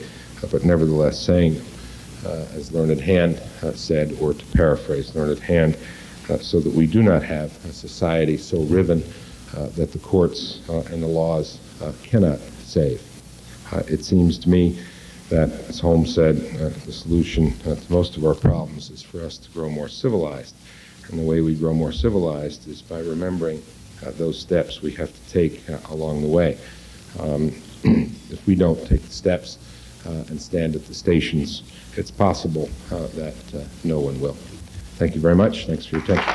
but nevertheless saying them. As Learned Hand said, or to paraphrase Learned Hand, so that we do not have a society so riven that the courts and the laws cannot save. It seems to me that, as Holmes said, the solution to most of our problems is for us to grow more civilized. And the way we grow more civilized is by remembering those steps we have to take along the way. If we don't take the steps and stand at the stations, it's possible that no one will. Thank you very much. Thanks for your attention.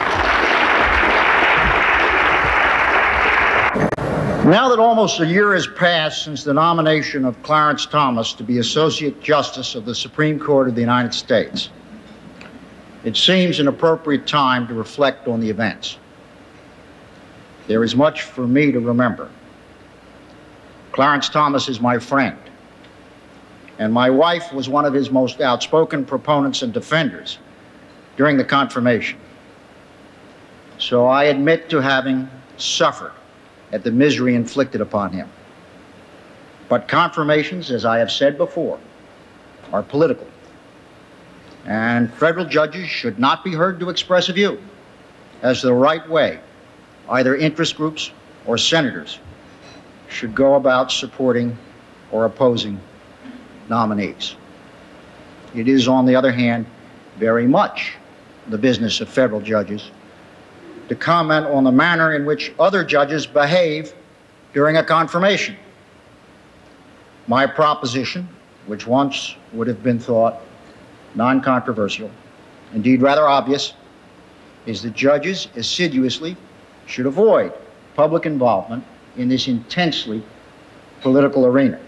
Now that almost a year has passed since the nomination of Clarence Thomas to be Associate Justice of the Supreme Court of the United States, it seems an appropriate time to reflect on the events. There is much for me to remember. Clarence Thomas is my friend, and my wife was one of his most outspoken proponents and defenders during the confirmation. So I admit to having suffered at the misery inflicted upon him. But confirmations, as I have said before, are political, and federal judges should not be heard to express a view as the right way either interest groups or senators should go about supporting or opposing nominees. It is, on the other hand, very much the business of federal judges to comment on the manner in which other judges behave during a confirmation. My proposition, which once would have been thought non-controversial, indeed rather obvious, is that judges assiduously should avoid public involvement in this intensely political arena.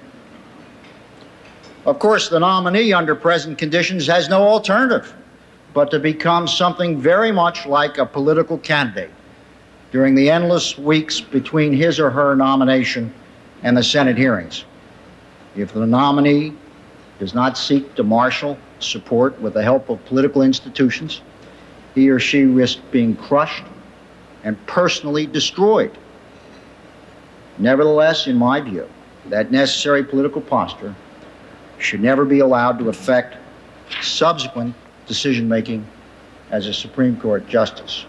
Of course, the nominee under present conditions has no alternative but to become something very much like a political candidate during the endless weeks between his or her nomination and the Senate hearings. If the nominee does not seek to marshal support with the help of political institutions, he or she risks being crushed and personally destroyed. Nevertheless, in my view, that necessary political posture should never be allowed to affect subsequent decision-making as a Supreme Court justice.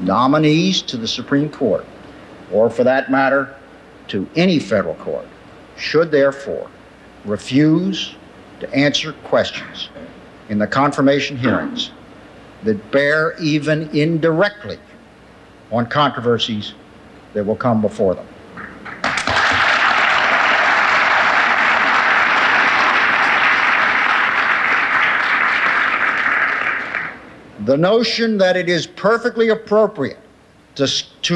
Nominees to the Supreme Court, or for that matter, to any federal court, should therefore refuse to answer questions in the confirmation hearings that bear even indirectly on controversies that will come before them. The notion that it is perfectly appropriate to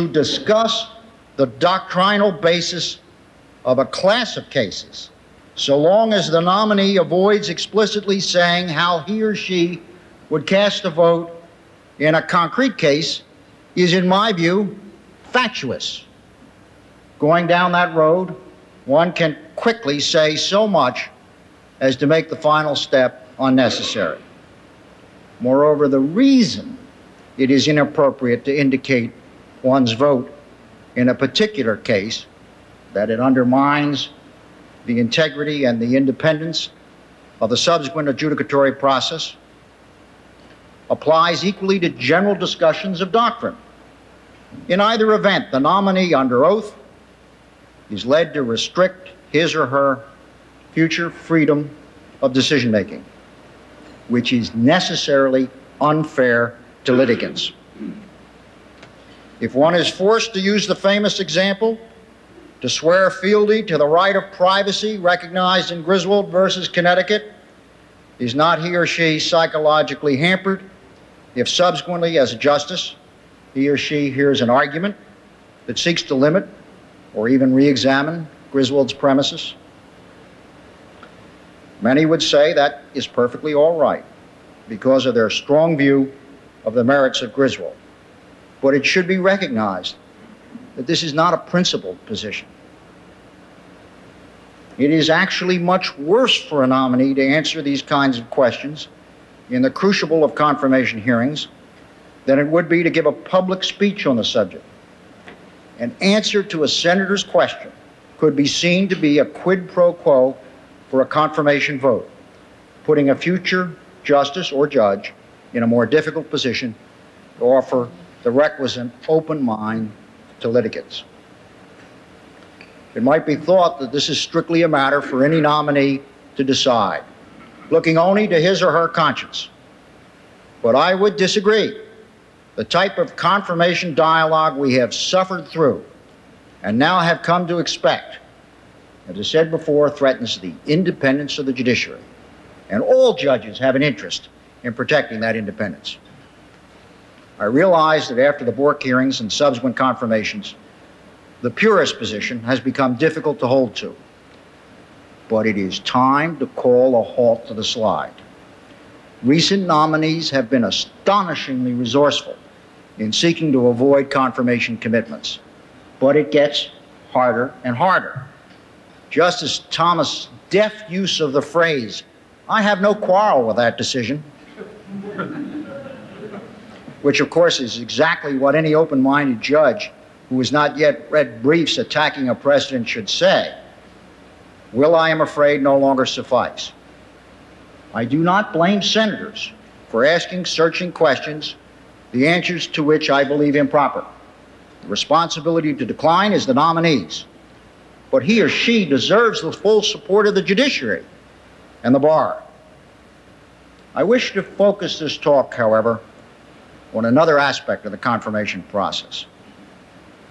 discuss the doctrinal basis of a class of cases, so long as the nominee avoids explicitly saying how he or she would cast a vote in a concrete case, is, in my view, fatuous. Going down that road, one can quickly say so much as to make the final step unnecessary. Moreover, the reason it is inappropriate to indicate one's vote in a particular case, that it undermines the integrity and the independence of the subsequent adjudicatory process, applies equally to general discussions of doctrine. In either event, the nominee under oath is led to restrict his or her future freedom of decision-making, which is necessarily unfair to litigants. If one is forced to use the famous example, to swear fealty to the right of privacy recognized in Griswold versus Connecticut, is not he or she psychologically hampered if subsequently, as a justice, he or she hears an argument that seeks to limit or even re-examine Griswold's premises? Many would say that is perfectly all right because of their strong view of the merits of Griswold. But it should be recognized that this is not a principled position. It is actually much worse for a nominee to answer these kinds of questions in the crucible of confirmation hearings than it would be to give a public speech on the subject. An answer to a senator's question could be seen to be a quid pro quo for a confirmation vote, putting a future justice or judge in a more difficult position to offer the requisite open mind to litigants. It might be thought that this is strictly a matter for any nominee to decide, looking only to his or her conscience. But I would disagree. The type of confirmation dialogue we have suffered through and now have come to expect, as I said before, threatens the independence of the judiciary. And all judges have an interest in protecting that independence. I realize that after the Bork hearings and subsequent confirmations, the purist position has become difficult to hold to. But it is time to call a halt to the slide. Recent nominees have been astonishingly resourceful in seeking to avoid confirmation commitments, but it gets harder and harder. Justice Thomas' deft use of the phrase, "I have no quarrel with that decision," which of course is exactly what any open-minded judge who has not yet read briefs attacking a president should say, will, I am afraid, no longer suffice. I do not blame senators for asking searching questions, the answers to which I believe improper. The responsibility to decline is the nominee's, but he or she deserves the full support of the judiciary and the bar. I wish to focus this talk, however, on another aspect of the confirmation process,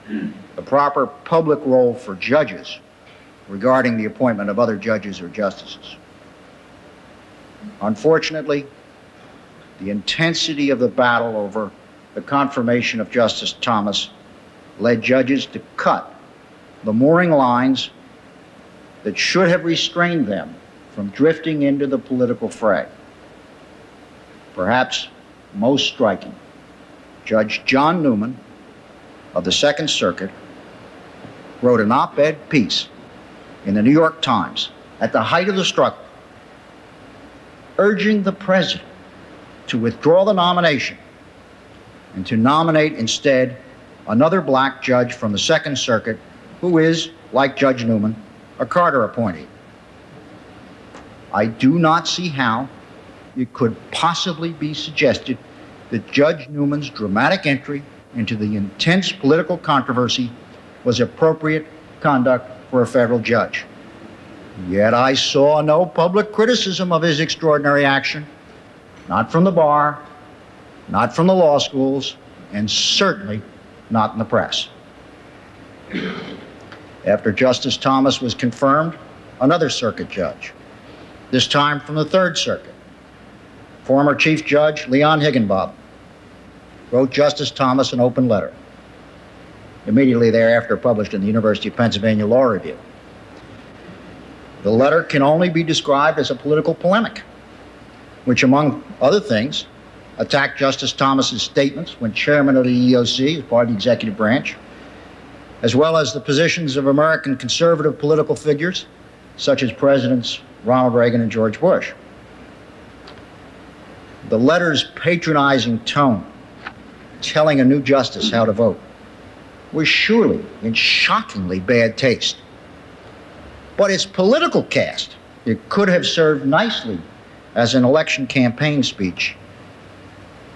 the proper public role for judges regarding the appointment of other judges or justices. Unfortunately, the intensity of the battle over the confirmation of Justice Thomas led judges to cut the mooring lines that should have restrained them from drifting into the political fray. Perhaps most striking, Judge John Newman of the Second Circuit wrote an op-ed piece in the New York Times at the height of the struggle, urging the president to withdraw the nomination and to nominate instead another black judge from the Second Circuit who is, like Judge Newman, a Carter appointee. I do not see how it could possibly be suggested that Judge Newman's dramatic entry into the intense political controversy was appropriate conduct for a federal judge. Yet I saw no public criticism of his extraordinary action, not from the bar, not from the law schools, and certainly not in the press. After Justice Thomas was confirmed, another circuit judge, this time from the Third Circuit, former Chief Judge Leon Higginbotham, wrote Justice Thomas an open letter, immediately thereafter published in the University of Pennsylvania Law Review. The letter can only be described as a political polemic, which, among other things, attacked Justice Thomas's statements when chairman of the EEOC as part of the executive branch, as well as the positions of American conservative political figures, such as Presidents Ronald Reagan and George Bush. The letter's patronizing tone, telling a new justice how to vote, was surely in shockingly bad taste. But its political cast, it could have served nicely as an election campaign speech,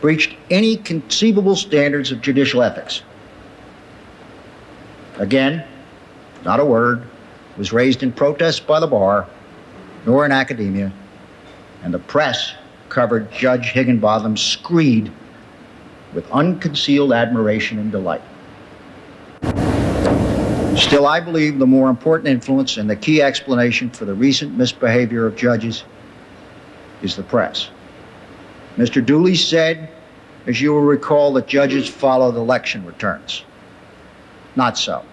breached any conceivable standards of judicial ethics. Again, not a word was raised in protest by the bar, nor in academia, and the press covered Judge Higginbotham's screed with unconcealed admiration and delight. Still, I believe the more important influence and the key explanation for the recent misbehavior of judges is the press. Mr. Dooley said, as you will recall, that judges follow the election returns. Not so.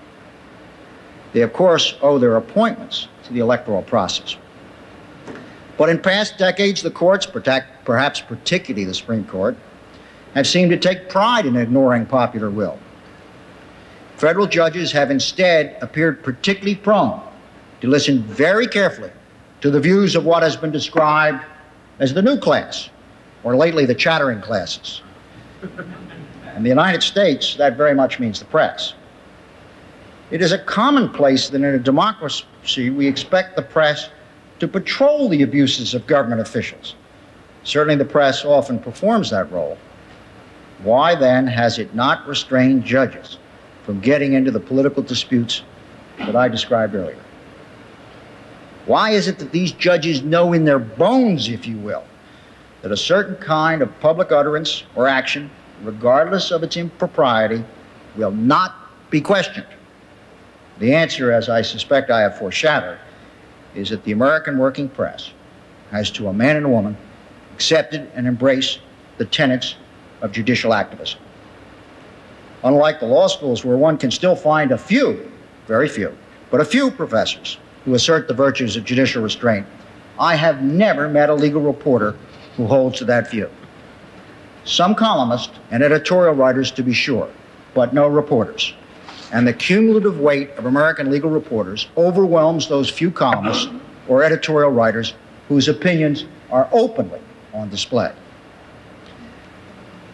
They, of course, owe their appointments to the electoral process. But in past decades, the courts, perhaps particularly the Supreme Court, have seemed to take pride in ignoring popular will. Federal judges have instead appeared particularly prone to listen very carefully to the views of what has been described as the new class, or lately the chattering classes. In the United States, that very much means the press. It is a commonplace that in a democracy we expect the press to patrol the abuses of government officials. Certainly the press often performs that role. Why then has it not restrained judges from getting into the political disputes that I described earlier? Why is it that these judges know in their bones, if you will, that a certain kind of public utterance or action, regardless of its impropriety, will not be questioned? The answer, as I suspect I have foreshadowed, is that the American working press has, to a man and a woman, accepted and embraced the tenets of judicial activism. Unlike the law schools, where one can still find a few, very few, but a few professors who assert the virtues of judicial restraint, I have never met a legal reporter who holds to that view. Some columnists and editorial writers, to be sure, but no reporters. And the cumulative weight of American legal reporters overwhelms those few columnists or editorial writers whose opinions are openly on display.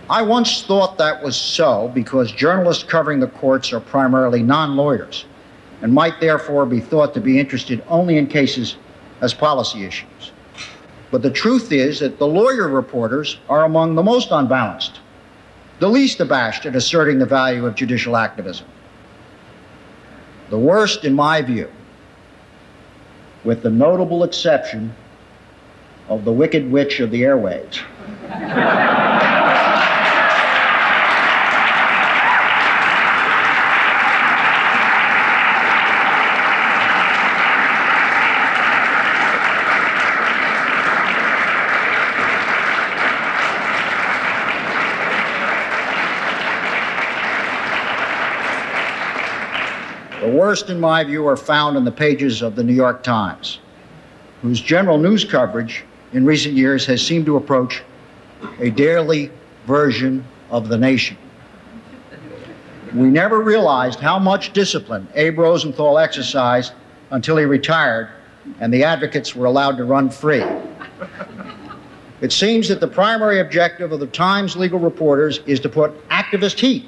I once thought that was so because journalists covering the courts are primarily non-lawyers and might therefore be thought to be interested only in cases as policy issues. But the truth is that the lawyer reporters are among the most unbalanced, the least abashed at asserting the value of judicial activism. The worst, in my view, with the notable exception of the Wicked Witch of the airwaves, worst, in my view, are found in the pages of the New York Times, whose general news coverage in recent years has seemed to approach a daily version of The Nation. We never realized how much discipline Abe Rosenthal exercised until he retired and the advocates were allowed to run free. It seems that the primary objective of the Times legal reporters is to put activist heat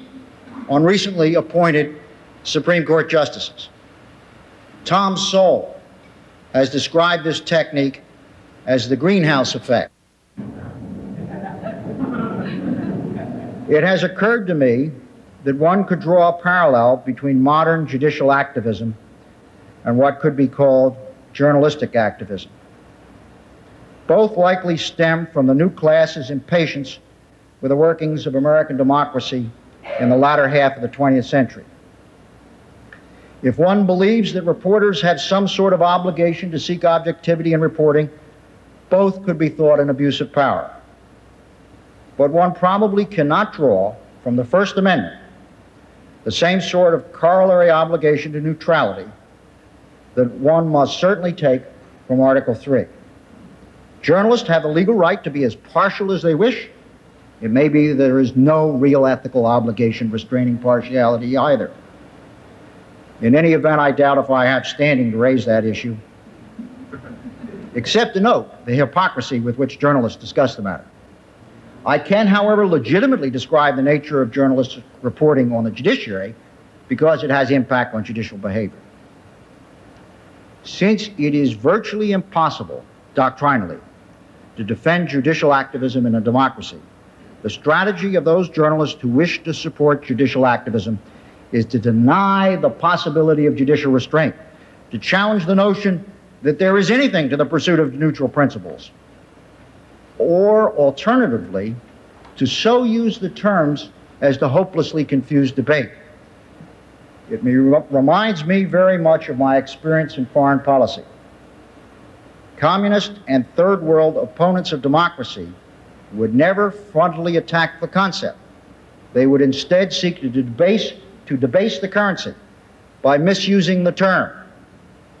on recently appointed Supreme Court justices. Tom Sowell has described this technique as the greenhouse effect. It has occurred to me that one could draw a parallel between modern judicial activism and what could be called journalistic activism. Both likely stem from the new class's impatience with the workings of American democracy in the latter half of the 20th century. If one believes that reporters have some sort of obligation to seek objectivity in reporting, both could be thought an abuse of power. But one probably cannot draw from the First Amendment the same sort of corollary obligation to neutrality that one must certainly take from Article 3. Journalists have a legal right to be as partial as they wish. It may be there is no real ethical obligation restraining partiality either. In any event, I doubt if I have standing to raise that issue, except to note the hypocrisy with which journalists discuss the matter. I can, however, legitimately describe the nature of journalists' reporting on the judiciary because it has impact on judicial behavior. Since it is virtually impossible, doctrinally, to defend judicial activism in a democracy, the strategy of those journalists who wish to support judicial activism is to deny the possibility of judicial restraint, to challenge the notion that there is anything to the pursuit of neutral principles, or alternatively, to so use the terms as to hopelessly confuse debate. It reminds me very much of my experience in foreign policy. Communist and third world opponents of democracy would never frontally attack the concept. They would instead seek to debase the currency by misusing the term.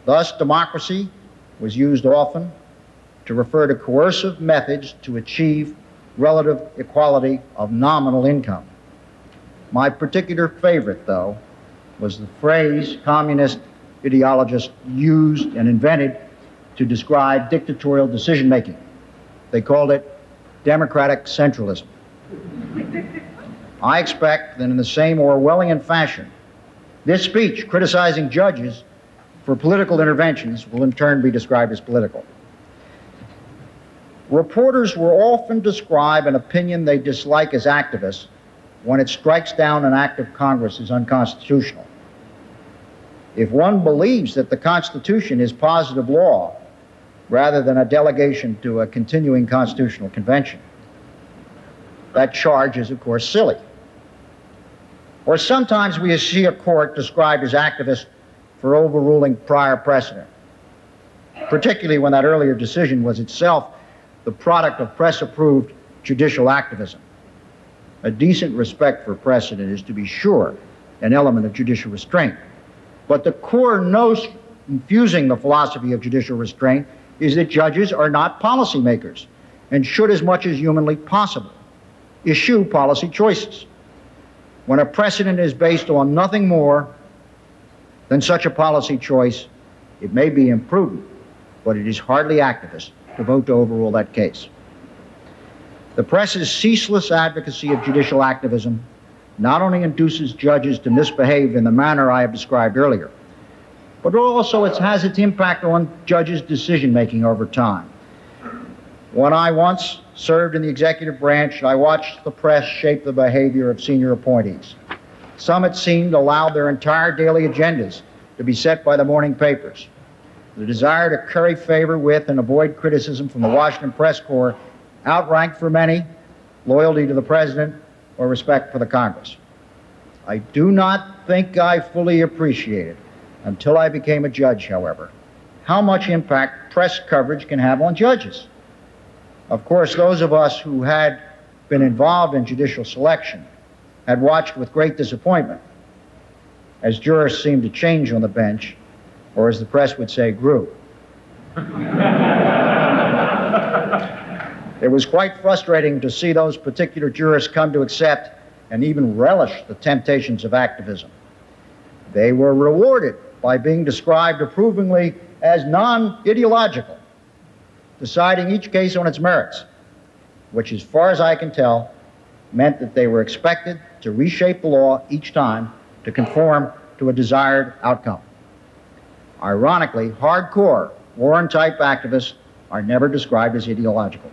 Thus, democracy was used often to refer to coercive methods to achieve relative equality of nominal income. My particular favorite, though, was the phrase communist ideologists used and invented to describe dictatorial decision-making. They called it democratic centralism. I expect that in the same Orwellian fashion, this speech criticizing judges for political interventions will in turn be described as political. Reporters will often describe an opinion they dislike as activist when it strikes down an act of Congress as unconstitutional. If one believes that the Constitution is positive law, rather than a delegation to a continuing constitutional convention, that charge is, of course, silly. Or sometimes we see a court described as activist for overruling prior precedent, particularly when that earlier decision was itself the product of press-approved judicial activism. A decent respect for precedent is, to be sure, an element of judicial restraint. But the core notion infusing the philosophy of judicial restraint is that judges are not policymakers and should, as much as humanly possible, issue policy choices. When a precedent is based on nothing more than such a policy choice, it may be imprudent, but it is hardly activist to vote to overrule that case. The press's ceaseless advocacy of judicial activism not only induces judges to misbehave in the manner I have described earlier, but also it has its impact on judges' decision-making over time. When I once served in the executive branch, I watched the press shape the behavior of senior appointees. Some, it seemed, allowed their entire daily agendas to be set by the morning papers. The desire to curry favor with and avoid criticism from the Washington press corps outranked for many loyalty to the president or respect for the Congress. I do not think I fully appreciated, until I became a judge, however, how much impact press coverage can have on judges. Of course, those of us who had been involved in judicial selection had watched with great disappointment as jurors seemed to change on the bench, or as the press would say, grew. It was quite frustrating to see those particular jurors come to accept and even relish the temptations of activism. They were rewarded by being described approvingly as non-ideological, deciding each case on its merits, which, as far as I can tell, meant that they were expected to reshape the law each time to conform to a desired outcome. Ironically, hardcore Warren-type activists are never described as ideological.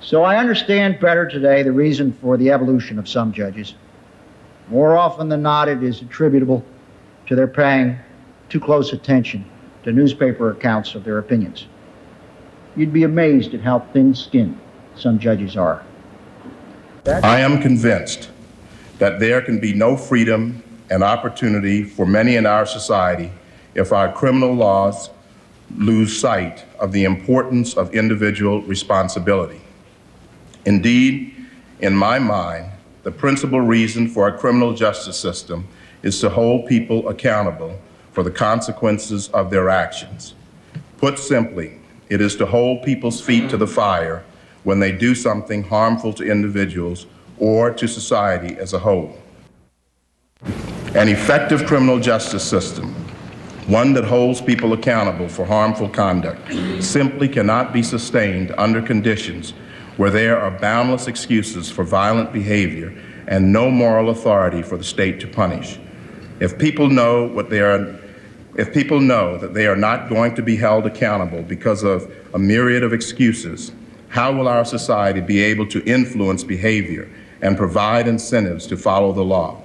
So I understand better today the reason for the evolution of some judges. More often than not, it is attributable to their paying too close attention to newspaper accounts of their opinions. You'd be amazed at how thin-skinned some judges are. I am convinced that there can be no freedom and opportunity for many in our society if our criminal laws lose sight of the importance of individual responsibility. Indeed, in my mind, the principal reason for our criminal justice system is to hold people accountable for the consequences of their actions. Put simply, it is to hold people's feet to the fire when they do something harmful to individuals or to society as a whole. An effective criminal justice system, one that holds people accountable for harmful conduct, simply cannot be sustained under conditions where there are boundless excuses for violent behavior and no moral authority for the state to punish. If people know that they are not going to be held accountable because of a myriad of excuses, how will our society be able to influence behavior and provide incentives to follow the law?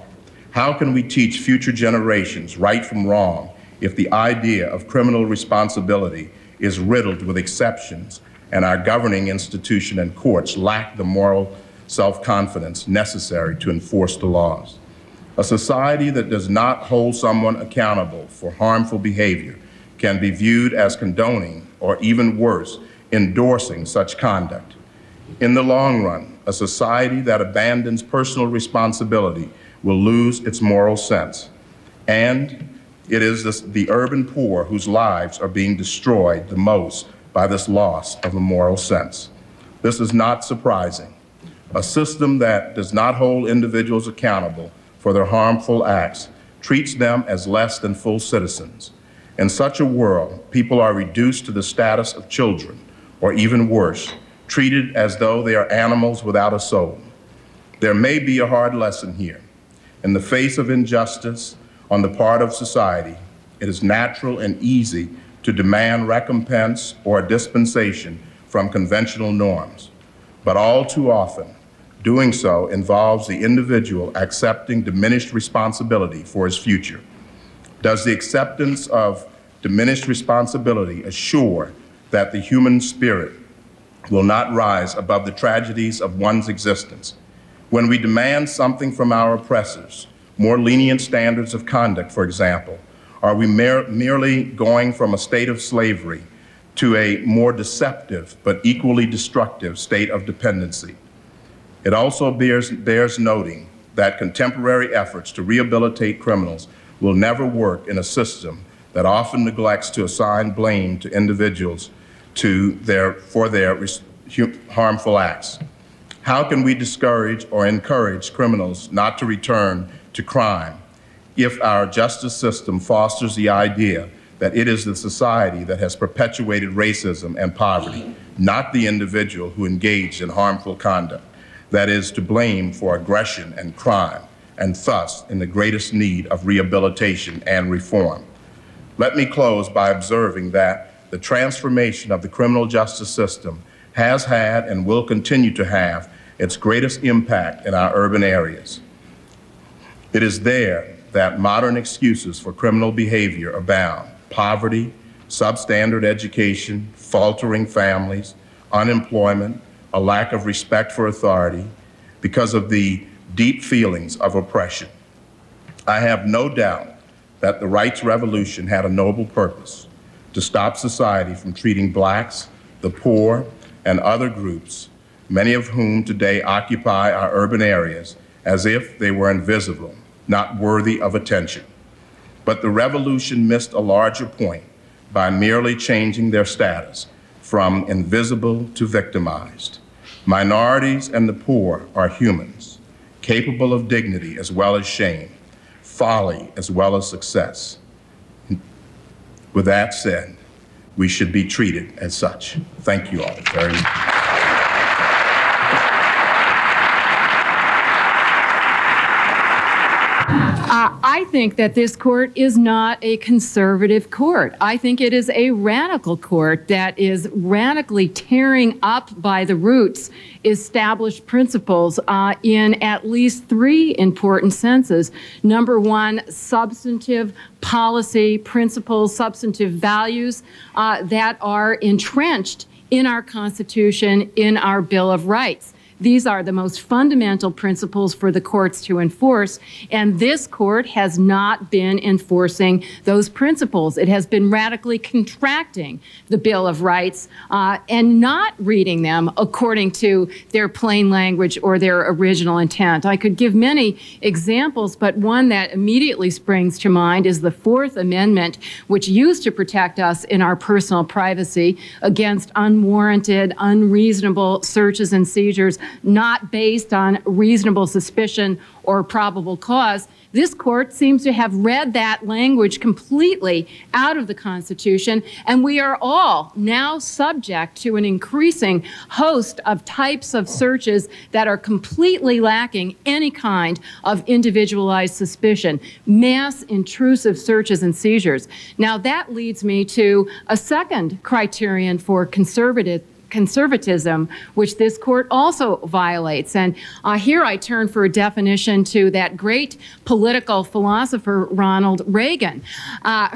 How can we teach future generations right from wrong if the idea of criminal responsibility is riddled with exceptions and our governing institution and courts lack the moral self-confidence necessary to enforce the laws? A society that does not hold someone accountable for harmful behavior can be viewed as condoning, or even worse, endorsing such conduct. In the long run, a society that abandons personal responsibility will lose its moral sense. And it is the urban poor whose lives are being destroyed the most by this loss of a moral sense. This is not surprising. A system that does not hold individuals accountable for their harmful acts treats them as less than full citizens. In such a world, people are reduced to the status of children, or even worse, treated as though they are animals without a soul. There may be a hard lesson here. In the face of injustice on the part of society, it is natural and easy to demand recompense or dispensation from conventional norms. But all too often, doing so involves the individual accepting diminished responsibility for his future. Does the acceptance of diminished responsibility assure that the human spirit will not rise above the tragedies of one's existence? When we demand something from our oppressors, more lenient standards of conduct, for example, are we merely going from a state of slavery to a more deceptive but equally destructive state of dependency? It also bears noting that contemporary efforts to rehabilitate criminals will never work in a system that often neglects to assign blame to individuals for their harmful acts. How can we discourage or encourage criminals not to return to crime if our justice system fosters the idea that it is the society that has perpetuated racism and poverty, not the individual who engaged in harmful conduct, that is to blame for aggression and crime, and thus in the greatest need of rehabilitation and reform? Let me close by observing that the transformation of the criminal justice system has had and will continue to have its greatest impact in our urban areas. It is there that modern excuses for criminal behavior abound: poverty, substandard education, faltering families, unemployment, a lack of respect for authority, because of the deep feelings of oppression. I have no doubt that the rights revolution had a noble purpose: to stop society from treating blacks, the poor, and other groups, many of whom today occupy our urban areas, as if they were invisible, not worthy of attention. But the revolution missed a larger point by merely changing their status from invisible to victimized. Minorities and the poor are humans, capable of dignity as well as shame, folly as well as success. With that said, we should be treated as such. Thank you all very much. I think that this court is not a conservative court. I think it is a radical court that is radically tearing up by the roots established principles in at least three important senses. Number one, substantive policy principles, substantive values that are entrenched in our Constitution, in our Bill of Rights. These are the most fundamental principles for the courts to enforce, and this court has not been enforcing those principles. It has been radically contracting the Bill of Rights and not reading them according to their plain language or their original intent. I could give many examples, but one that immediately springs to mind is the Fourth Amendment, which used to protect us in our personal privacy against unwarranted, unreasonable searches and seizures not based on reasonable suspicion or probable cause. This court seems to have read that language completely out of the Constitution, and we are all now subject to an increasing host of types of searches that are completely lacking any kind of individualized suspicion, mass intrusive searches and seizures. Now that leads me to a second criterion for conservatism, which this court also violates. And here I turn for a definition to that great political philosopher, Ronald Reagan,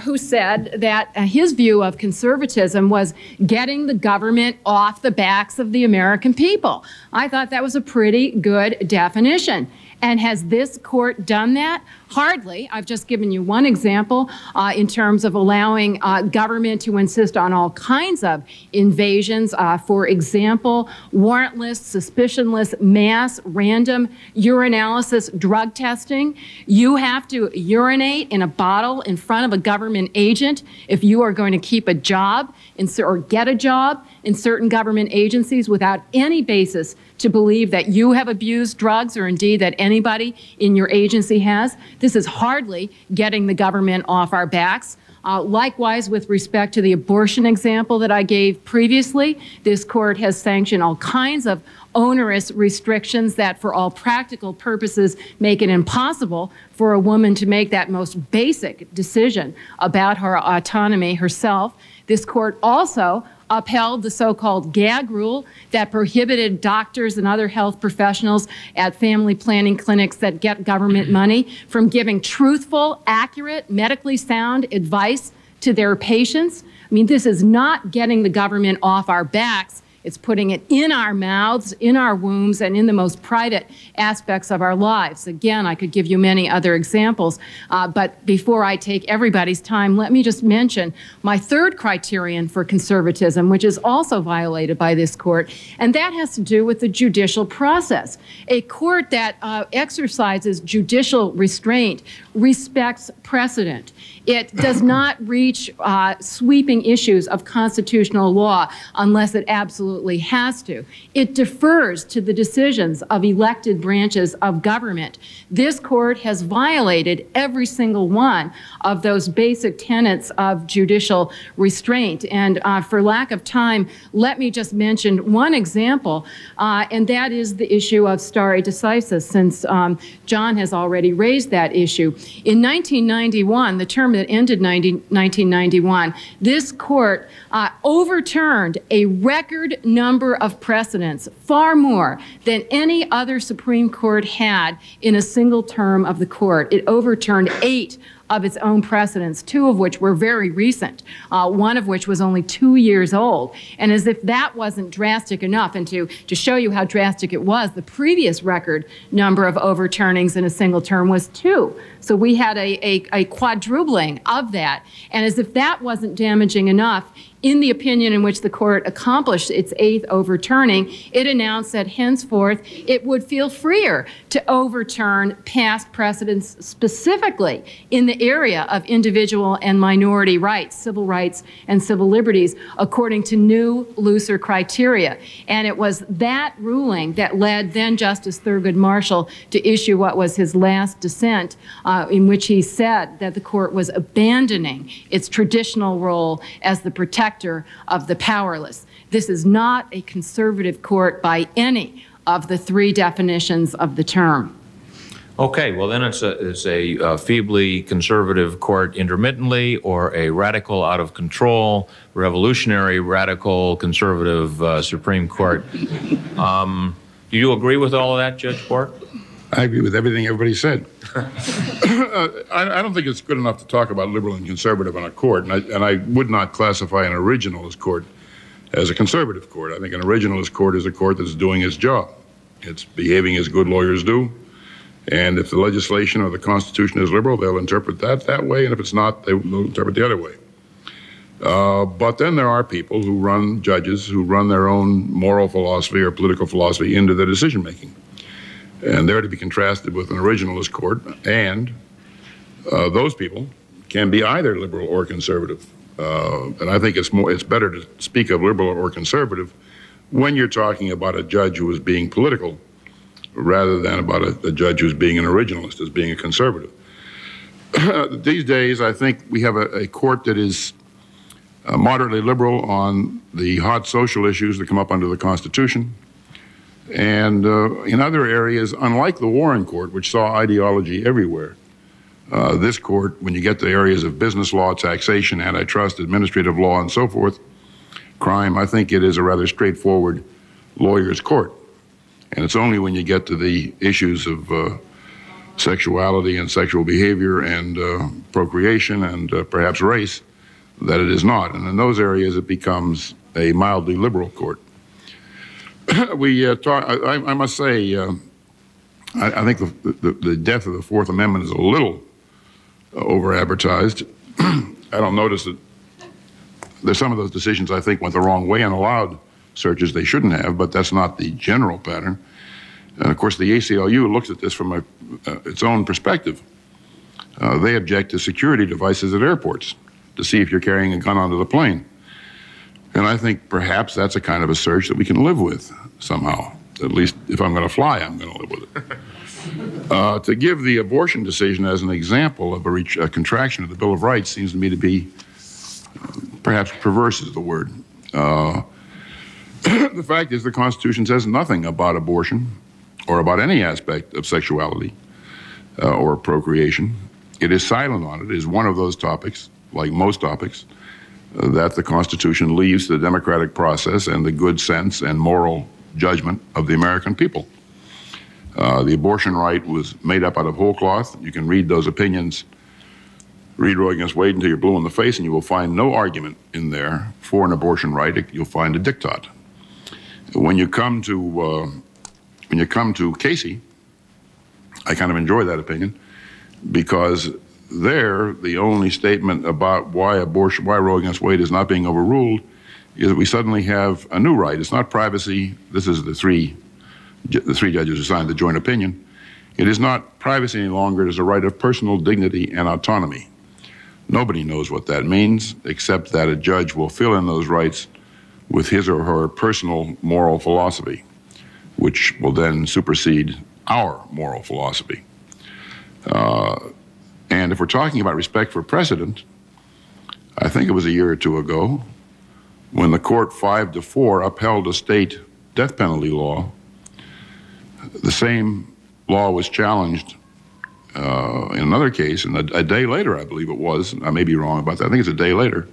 who said that his view of conservatism was getting the government off the backs of the American people. I thought that was a pretty good definition. And has this court done that? Hardly. I've just given you one example in terms of allowing government to insist on all kinds of invasions. For example, warrantless, suspicionless, mass, random urinalysis drug testing. You have to urinate in a bottle in front of a government agent if you are going to keep a job or get a job in certain government agencies without any basis to believe that you have abused drugs or indeed that anybody in your agency has. This is hardly getting the government off our backs. Likewise, with respect to the abortion example that I gave previously, this court has sanctioned all kinds of onerous restrictions that for all practical purposes make it impossible for a woman to make that most basic decision about her autonomy herself. This court also upheld the so-called gag rule that prohibited doctors and other health professionals at family planning clinics that get government money from giving truthful, accurate, medically sound advice to their patients. I mean, this is not getting the government off our backs. It's putting it in our mouths, in our wombs, and in the most private aspects of our lives. Again, I could give you many other examples, but before I take everybody's time, let me just mention my third criterion for conservatism, which is also violated by this court, and that has to do with the judicial process. A court that exercises judicial restraint respects precedent. It does not reach sweeping issues of constitutional law unless it absolutely has to. It defers to the decisions of elected branches of government. This court has violated every single one of those basic tenets of judicial restraint. And for lack of time, let me just mention one example, and that is the issue of stare decisis, since John has already raised that issue. In 1991, the term that ended 1991, this court overturned a record number of precedents, far more than any other Supreme Court had in a single term of the court. It overturned 8 of its own precedents, 2 of which were very recent, one of which was only 2 years old. And as if that wasn't drastic enough, and to show you how drastic it was, the previous record number of overturnings in a single term was 2. So we had a quadrupling of that. And as if that wasn't damaging enough, in the opinion in which the court accomplished its 8th overturning, it announced that henceforth it would feel freer to overturn past precedents, specifically in the area of individual and minority rights, and civil liberties, according to new, looser criteria. And it was that ruling that led then Justice Thurgood Marshall to issue what was his last dissent, in which he said that the court was abandoning its traditional role as the protector of the powerless. This is not a conservative court by any of the 3 definitions of the term. Okay, well then it's a feebly conservative court intermittently, or a radical, out of control, revolutionary, radical, conservative Supreme Court. Do you agree with all of that, Judge Bork? I agree with everything everybody said. I don't think it's good enough to talk about liberal and conservative on a court, and I would not classify an originalist court as a conservative court. I think an originalist court is a court that's doing its job. It's behaving as good lawyers do, and if the legislation or the Constitution is liberal, they'll interpret that that way, and if it's not, they'll interpret the other way. But then there are people who run, judges, who run their own moral philosophy or political philosophy into the decision-making. And they're to be contrasted with an originalist court, and those people can be either liberal or conservative. And I think it's better to speak of liberal or conservative when you're talking about a judge who is being political, rather than about a judge who's being an originalist, as being a conservative. These days, I think we have a court that is moderately liberal on the hot social issues that come up under the Constitution. And in other areas, unlike the Warren Court, which saw ideology everywhere, this court, when you get to areas of business law, taxation, antitrust, administrative law, and so forth, crime, I think it is a rather straightforward lawyer's court. And it's only when you get to the issues of sexuality and sexual behavior and procreation and perhaps race that it is not. And in those areas, it becomes a mildly liberal court. I must say, I think the death of the Fourth Amendment is a little over-advertised. I don't notice that there's some of those decisions I think went the wrong way and allowed searches they shouldn't have, but that's not the general pattern. And of course, the ACLU looks at this from its own perspective. They object to security devices at airports to see if you're carrying a gun onto the plane. And I think perhaps that's a kind of a search that we can live with somehow. At least if I'm going to fly, I'm going to live with it. To give the abortion decision as an example of a contraction of the Bill of Rights seems to me to be perhaps perverse is the word. The fact is the Constitution says nothing about abortion or about any aspect of sexuality or procreation. It is silent on it. It is one of those topics, like most topics, that the Constitution leaves the democratic process and the good sense and moral judgment of the American people. The abortion right was made up out of whole cloth. You can read those opinions, read Roe against Wade until you're blue in the face, and you will find no argument in there for an abortion right. You'll find a diktat. When you come to Casey, I kind of enjoy that opinion, because there the only statement about why Roe against Wade is not being overruled is that we suddenly have a new right. It's not privacy. This is the three judges who signed the joint opinion. It is not privacy any longer. It is a right of personal dignity and autonomy. Nobody knows what that means, except that a judge will fill in those rights with his or her personal moral philosophy, which will then supersede our moral philosophy. And if we're talking about respect for precedent, I think it was a year or two ago when the court 5-4 upheld a state death penalty law. The same law was challenged in another case, and a day later, I believe it was, I may be wrong about that, I think it's a day later,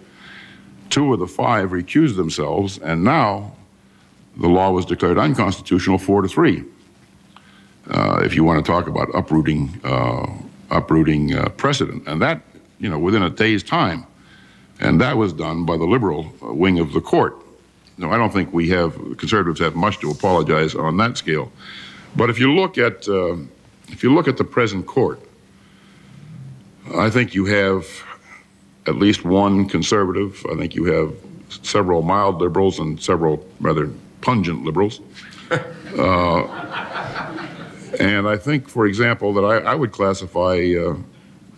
2 of the 5 recused themselves, and now the law was declared unconstitutional 4-3. If you want to talk about uprooting precedent, and that, you know, within a day's time, and that was done by the liberal wing of the court. No, I don't think conservatives have much to apologize on that scale. But if you look at the present court, I think you have at least one conservative. I think you have several mild liberals and several rather pungent liberals. And I think, for example, that I would classify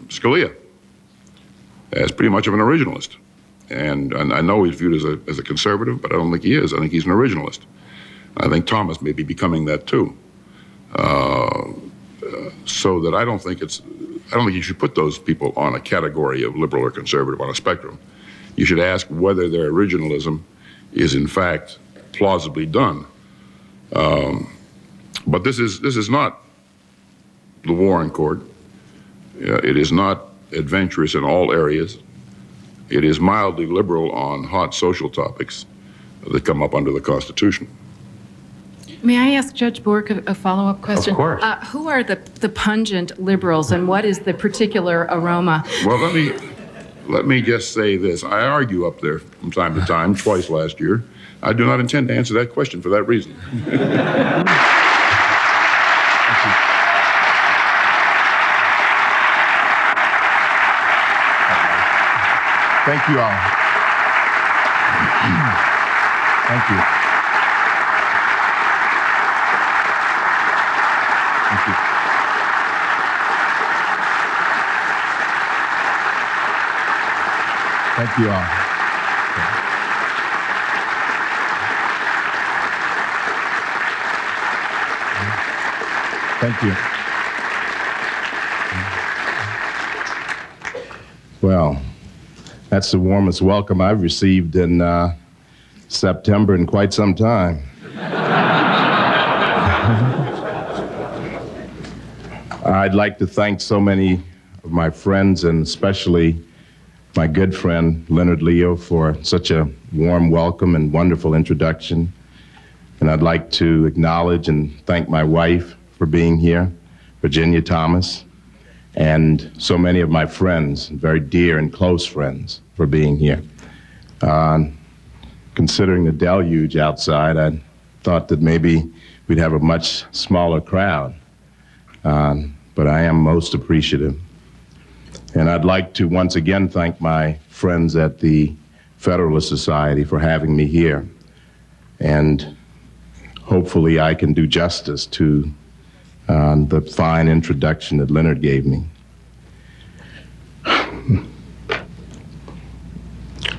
Scalia as pretty much of an originalist. And I know he's viewed as a conservative, but I don't think he is. I think he's an originalist. I think Thomas may be becoming that too. So that I don't think you should put those people on a category of liberal or conservative on a spectrum. You should ask whether their originalism is in fact plausibly done. But this is not the Warren Court. It is not adventurous in all areas. It is mildly liberal on hot social topics that come up under the Constitution. May I ask Judge Bork a follow-up question? Of course. Who are the pungent liberals, and what is the particular aroma? Well, let me just say this. I argue up there from time to time, twice last year. I do not intend to answer that question for that reason. Thank you all. Thank you. Thank you. Thank you all. Thank you. Well, that's the warmest welcome I've received in September in quite some time. I'd like to thank so many of my friends, and especially my good friend Leonard Leo, for such a warm welcome and wonderful introduction. And I'd like to acknowledge and thank my wife for being here, Virginia Thomas, and so many of my friends, very dear and close friends, for being here. Considering the deluge outside, I thought that maybe we'd have a much smaller crowd, but I am most appreciative. And I'd like to once again thank my friends at the Federalist Society for having me here. And hopefully I can do justice to the fine introduction that Leonard gave me.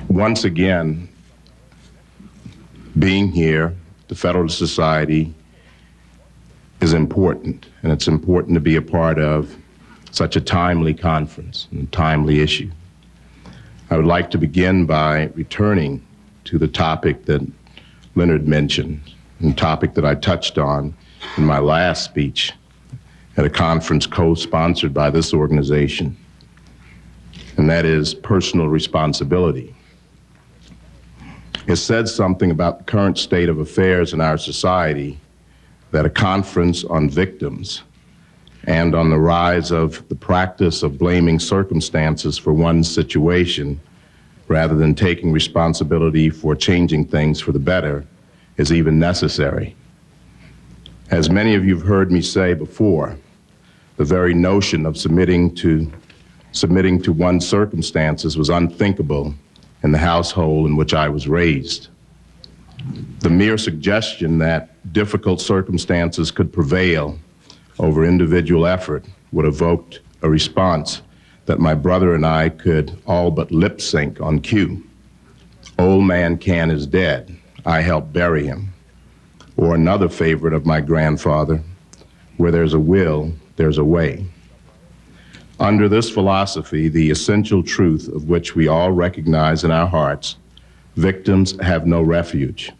Once again, being here, the Federalist Society, is important, and it's important to be a part of such a timely conference and a timely issue. I would like to begin by returning to the topic that Leonard mentioned, and the topic that I touched on in my last speech at a conference co-sponsored by this organization, and that is personal responsibility. It said something about the current state of affairs in our society that a conference on victims and on the rise of the practice of blaming circumstances for one's situation rather than taking responsibility for changing things for the better is even necessary. As many of you have heard me say before, the very notion of submitting to one's circumstances was unthinkable in the household in which I was raised. The mere suggestion that difficult circumstances could prevail over individual effort would evoke a response that my brother and I could all but lip sync on cue. "Old man Can is dead. I helped bury him." Or another favorite of my grandfather, "Where there's a will, there's a way." Under this philosophy, the essential truth of which we all recognize in our hearts, victims have no refuge.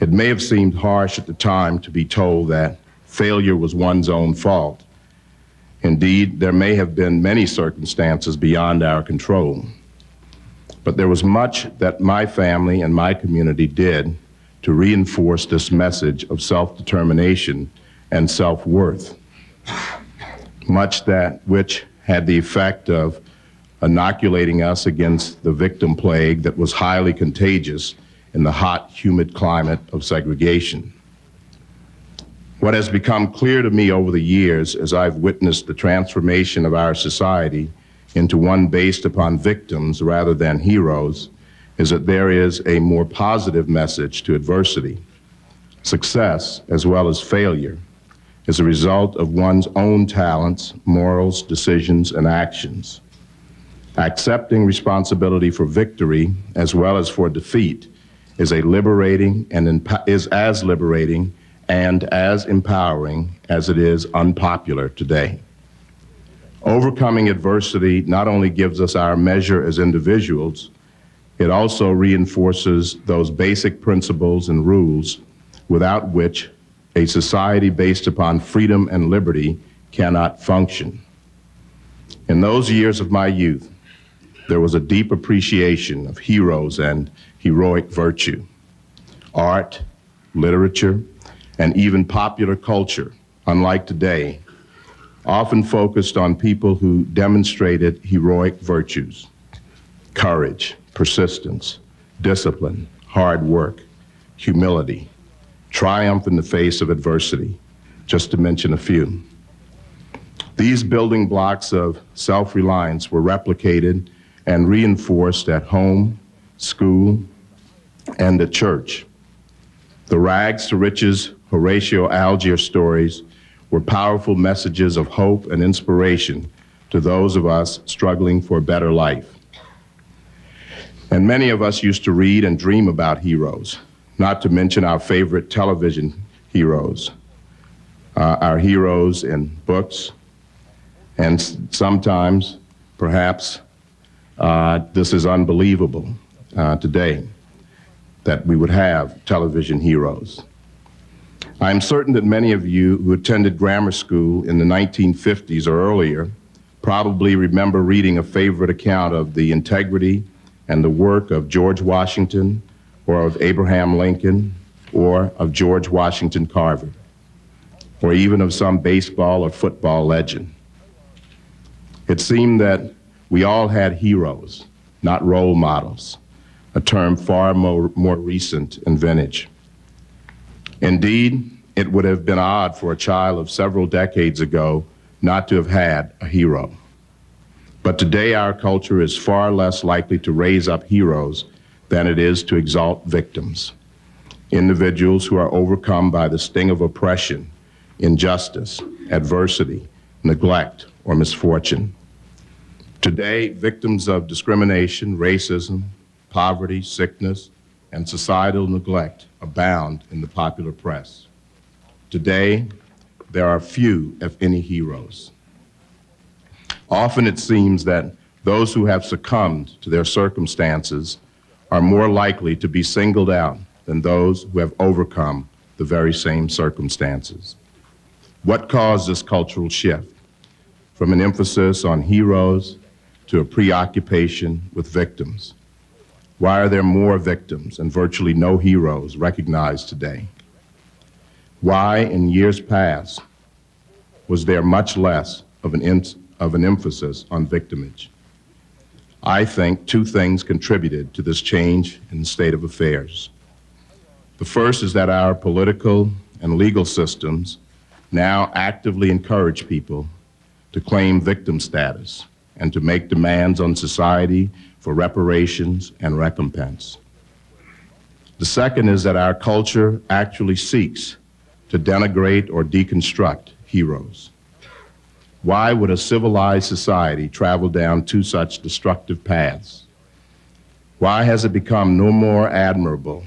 It may have seemed harsh at the time to be told that failure was one's own fault. Indeed, there may have been many circumstances beyond our control. But there was much that my family and my community did to reinforce this message of self-determination and self-worth. Much that which had the effect of inoculating us against the victim plague that was highly contagious in the hot, humid climate of segregation. What has become clear to me over the years as I've witnessed the transformation of our society into one based upon victims rather than heroes is that there is a more positive message to adversity. Success, as well as failure, is a result of one's own talents, morals, decisions, and actions. Accepting responsibility for victory as well as for defeat is as liberating and as empowering as it is unpopular today. Overcoming adversity not only gives us our measure as individuals, it also reinforces those basic principles and rules without which a society based upon freedom and liberty cannot function. In those years of my youth, there was a deep appreciation of heroes and heroic virtue. Art, literature, and even popular culture, unlike today, often focused on people who demonstrated heroic virtues: courage, persistence, discipline, hard work, humility, triumph in the face of adversity, just to mention a few. These building blocks of self-reliance were replicated and reinforced at home, school, and the church. The rags to riches Horatio Alger stories were powerful messages of hope and inspiration to those of us struggling for a better life. And many of us used to read and dream about heroes, not to mention our favorite television heroes, our heroes in books, and sometimes, perhaps, this is unbelievable today, that we would have television heroes. I'm certain that many of you who attended grammar school in the 1950s or earlier probably remember reading a favorite account of the integrity and the work of George Washington, or of Abraham Lincoln, or of George Washington Carver, or even of some baseball or football legend. It seemed that we all had heroes, not role models, a term far more recent and vintage. Indeed, it would have been odd for a child of several decades ago not to have had a hero. But today our culture is far less likely to raise up heroes than it is to exalt victims, individuals who are overcome by the sting of oppression, injustice, adversity, neglect, or misfortune. Today, victims of discrimination, racism, poverty, sickness, and societal neglect abound in the popular press. Today, there are few, if any, heroes. Often it seems that those who have succumbed to their circumstances are more likely to be singled out than those who have overcome the very same circumstances. What caused this cultural shift from an emphasis on heroes to a preoccupation with victims? Why are there more victims and virtually no heroes recognized today? Why, in years past, was there much less of an emphasis on victimage? I think two things contributed to this change in the state of affairs. The first is that our political and legal systems now actively encourage people to claim victim status and to make demands on society for reparations and recompense. The second is that our culture actually seeks to denigrate or deconstruct heroes. Why would a civilized society travel down two such destructive paths? Why has it become no more admirable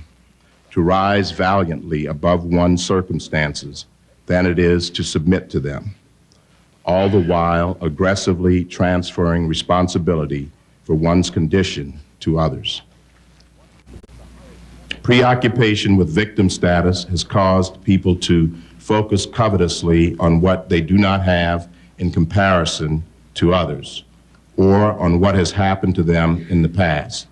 to rise valiantly above one's circumstances than it is to submit to them, all the while aggressively transferring responsibility for one's condition to others? Preoccupation with victim status has caused people to focus covetously on what they do not have in comparison to others, or on what has happened to them in the past.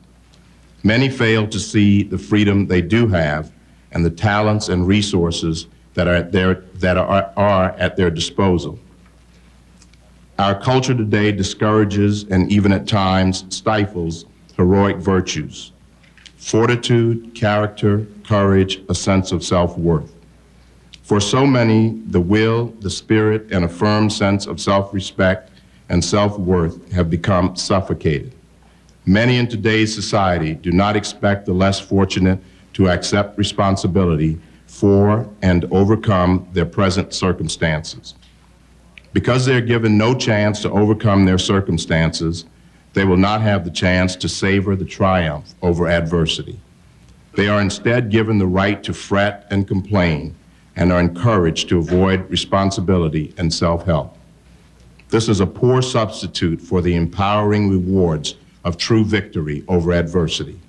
Many fail to see the freedom they do have and the talents and resources that are at their disposal. Our culture today discourages and even at times stifles heroic virtues: fortitude, character, courage, a sense of self-worth. For so many, the will, the spirit, and a firm sense of self-respect and self-worth have become suffocated. Many in today's society do not expect the less fortunate to accept responsibility for and overcome their present circumstances. Because they're given no chance to overcome their circumstances, they will not have the chance to savor the triumph over adversity. They are instead given the right to fret and complain and are encouraged to avoid responsibility and self-help. This is a poor substitute for the empowering rewards of true victory over adversity.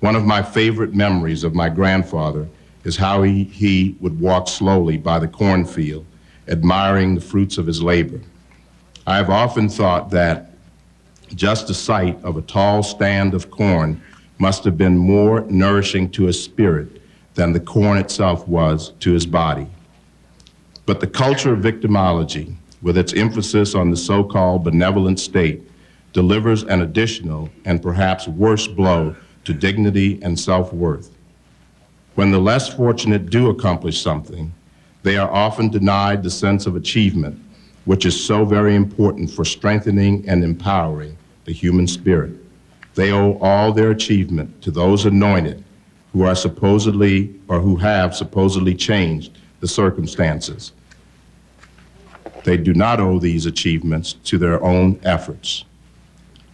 One of my favorite memories of my grandfather is how he would walk slowly by the cornfield, admiring the fruits of his labor. I have often thought that just the sight of a tall stand of corn must have been more nourishing to his spirit than the corn itself was to his body. But the culture of victimology, with its emphasis on the so-called benevolent state, delivers an additional and perhaps worse blow to dignity and self-worth. When the less fortunate do accomplish something, they are often denied the sense of achievement, which is so very important for strengthening and empowering the human spirit. They owe all their achievement to those anointed who are supposedly, or who have supposedly changed the circumstances. They do not owe these achievements to their own efforts.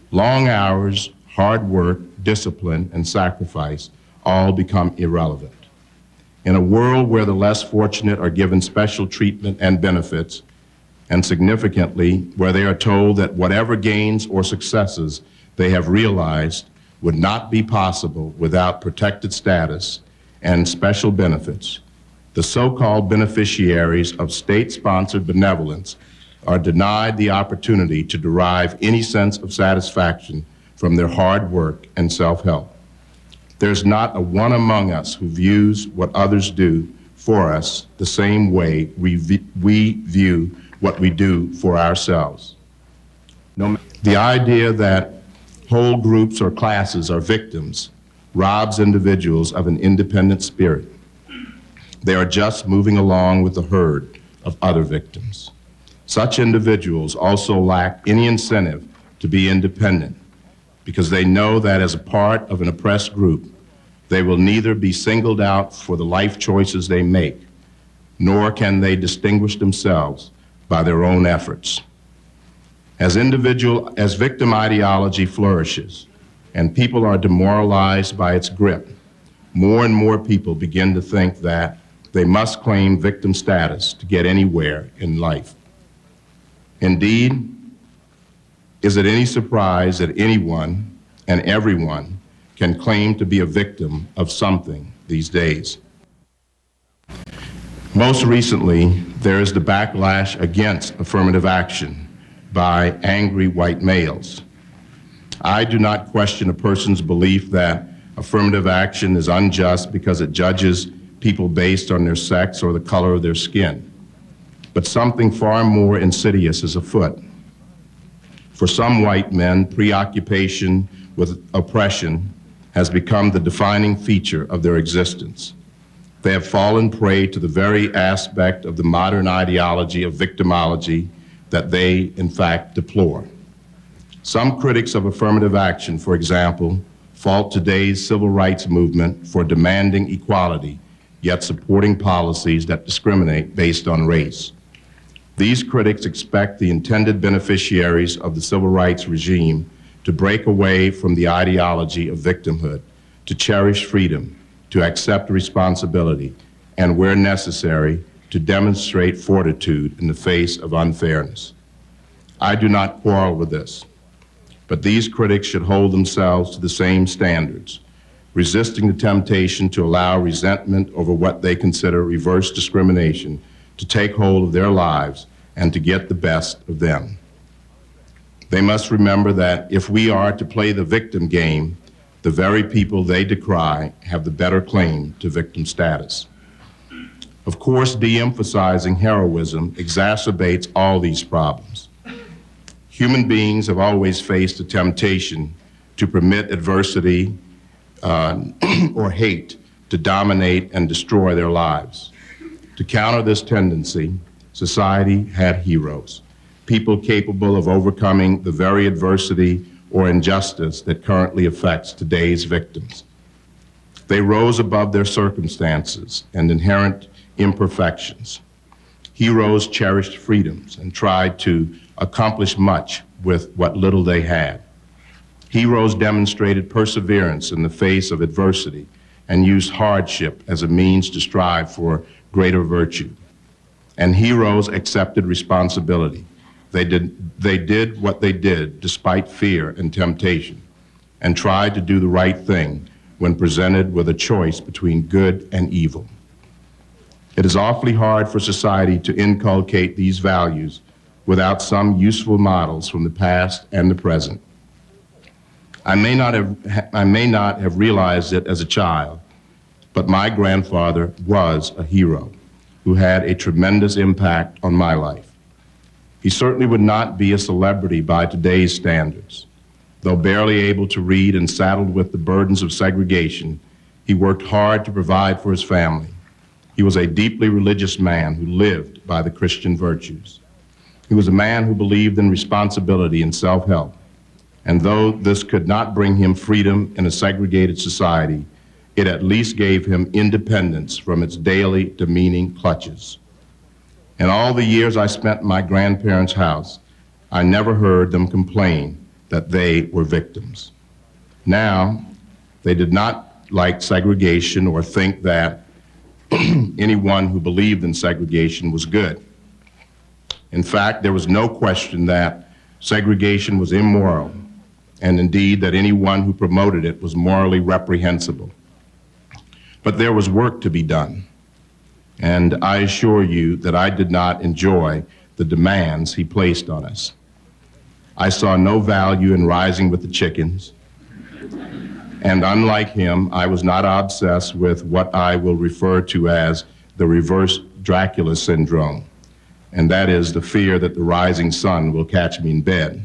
Long hours, hard work, discipline, and sacrifice all become irrelevant. In a world where the less fortunate are given special treatment and benefits, and significantly, where they are told that whatever gains or successes they have realized would not be possible without protected status and special benefits, the so-called beneficiaries of state-sponsored benevolence are denied the opportunity to derive any sense of satisfaction from their hard work and self-help. There's not a one among us who views what others do for us the same way we view what we do for ourselves. The idea that whole groups or classes are victims robs individuals of an independent spirit. They are just moving along with the herd of other victims. Such individuals also lack any incentive to be independent, because they know that as a part of an oppressed group, they will neither be singled out for the life choices they make, nor can they distinguish themselves by their own efforts. As victim ideology flourishes and people are demoralized by its grip, more and more people begin to think that they must claim victim status to get anywhere in life. Indeed, is it any surprise that anyone and everyone can claim to be a victim of something these days? Most recently, there is the backlash against affirmative action by angry white males. I do not question a person's belief that affirmative action is unjust because it judges people based on their sex or the color of their skin. But something far more insidious is afoot. For some white men, preoccupation with oppression has become the defining feature of their existence. They have fallen prey to the very aspect of the modern ideology of victimology that they, in fact, deplore. Some critics of affirmative action, for example, fault today's civil rights movement for demanding equality, yet supporting policies that discriminate based on race. These critics expect the intended beneficiaries of the civil rights regime to break away from the ideology of victimhood, to cherish freedom, to accept responsibility, and where necessary, to demonstrate fortitude in the face of unfairness. I do not quarrel with this, but these critics should hold themselves to the same standards, resisting the temptation to allow resentment over what they consider reverse discrimination to take hold of their lives and to get the best of them. They must remember that if we are to play the victim game, the very people they decry have the better claim to victim status. Of course, de-emphasizing heroism exacerbates all these problems. Human beings have always faced the temptation to permit adversity or hate to dominate and destroy their lives. To counter this tendency, society had heroes, people capable of overcoming the very adversity or injustice that currently affects today's victims. They rose above their circumstances and inherent imperfections. Heroes cherished freedoms and tried to accomplish much with what little they had. Heroes demonstrated perseverance in the face of adversity and used hardship as a means to strive for greater virtue. And heroes accepted responsibility. They did what they did despite fear and temptation, and tried to do the right thing when presented with a choice between good and evil. It is awfully hard for society to inculcate these values without some useful models from the past and the present. I may not have realized it as a child, but my grandfather was a hero who had a tremendous impact on my life. He certainly would not be a celebrity by today's standards. Though barely able to read and saddled with the burdens of segregation, he worked hard to provide for his family. He was a deeply religious man who lived by the Christian virtues. He was a man who believed in responsibility and self-help. And though this could not bring him freedom in a segregated society, it at least gave him independence from its daily demeaning clutches. In all the years I spent in my grandparents' house, I never heard them complain that they were victims. Now, they did not like segregation or think that anyone who believed in segregation was good. In fact, there was no question that segregation was immoral, and indeed that anyone who promoted it was morally reprehensible. But there was work to be done. And I assure you that I did not enjoy the demands he placed on us. I saw no value in rising with the chickens. And unlike him, I was not obsessed with what I will refer to as the reverse Dracula syndrome. And that is the fear that the rising sun will catch me in bed.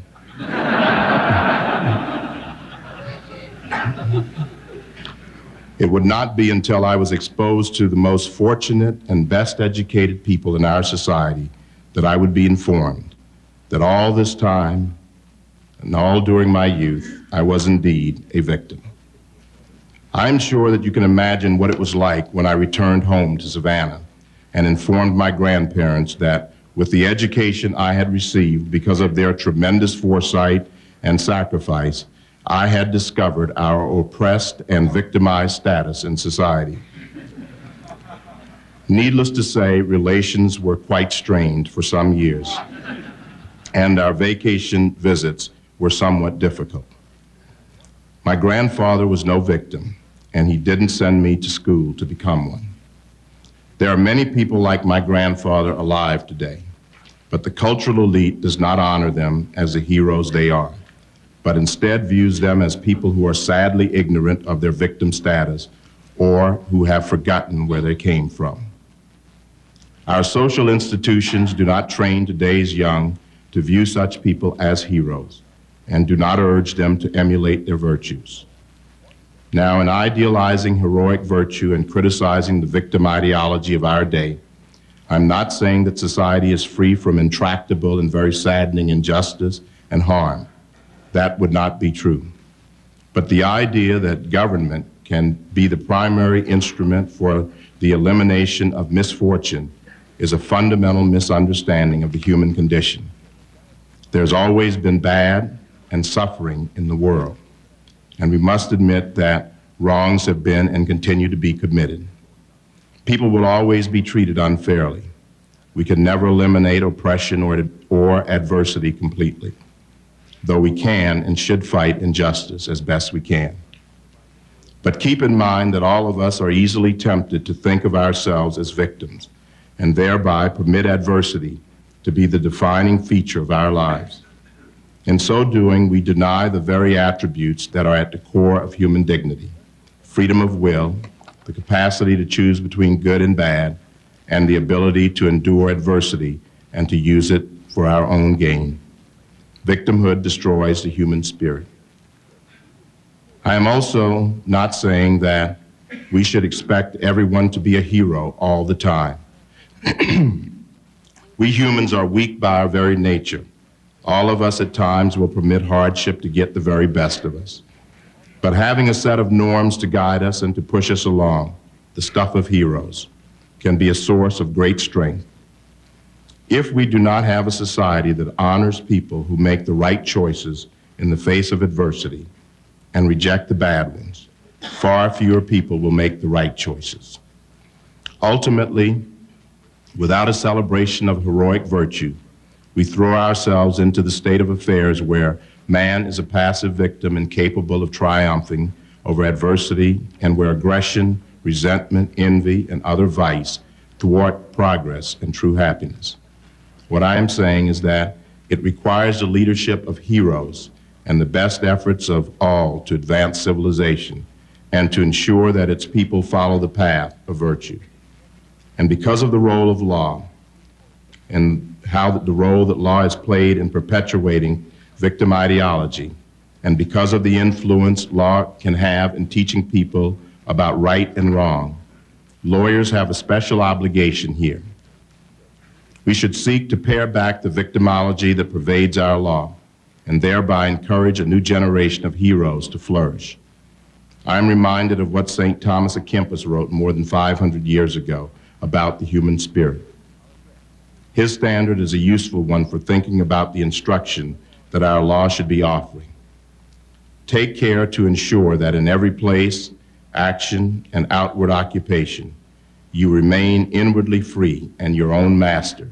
It would not be until I was exposed to the most fortunate and best educated people in our society that I would be informed that all this time and all during my youth, I was indeed a victim. I'm sure that you can imagine what it was like when I returned home to Savannah and informed my grandparents that with the education I had received because of their tremendous foresight and sacrifice, I had discovered our oppressed and victimized status in society. Needless to say, relations were quite strained for some years, and our vacation visits were somewhat difficult. My grandfather was no victim, and he didn't send me to school to become one. There are many people like my grandfather alive today, but the cultural elite does not honor them as the heroes they are, but instead views them as people who are sadly ignorant of their victim status or who have forgotten where they came from. Our social institutions do not train today's young to view such people as heroes and do not urge them to emulate their virtues. Now, in idealizing heroic virtue and criticizing the victim ideology of our day, I'm not saying that society is free from intractable and very saddening injustice and harm. That would not be true. But the idea that government can be the primary instrument for the elimination of misfortune is a fundamental misunderstanding of the human condition. There's always been bad and suffering in the world, and we must admit that wrongs have been and continue to be committed. People will always be treated unfairly. We can never eliminate oppression or adversity completely, though we can and should fight injustice as best we can. But keep in mind that all of us are easily tempted to think of ourselves as victims and thereby permit adversity to be the defining feature of our lives. In so doing, we deny the very attributes that are at the core of human dignity: freedom of will, the capacity to choose between good and bad, and the ability to endure adversity and to use it for our own gain. Victimhood destroys the human spirit. I am also not saying that we should expect everyone to be a hero all the time. We humans are weak by our very nature. All of us at times will permit hardship to get the very best of us. But having a set of norms to guide us and to push us along, the stuff of heroes, can be a source of great strength. If we do not have a society that honors people who make the right choices in the face of adversity and reject the bad ones, far fewer people will make the right choices. Ultimately, without a celebration of heroic virtue, we throw ourselves into the state of affairs where man is a passive victim incapable of triumphing over adversity, and where aggression, resentment, envy, and other vice thwart progress and true happiness. What I am saying is that it requires the leadership of heroes and the best efforts of all to advance civilization and to ensure that its people follow the path of virtue. And because of the role of law and how the role that law has played in perpetuating victim ideology, and because of the influence law can have in teaching people about right and wrong, lawyers have a special obligation here. We should seek to pare back the victimology that pervades our law and thereby encourage a new generation of heroes to flourish. I'm reminded of what St. Thomas A Kempis wrote more than 500 years ago about the human spirit. His standard is a useful one for thinking about the instruction that our law should be offering. Take care to ensure that in every place, action, and outward occupation, you remain inwardly free and your own master.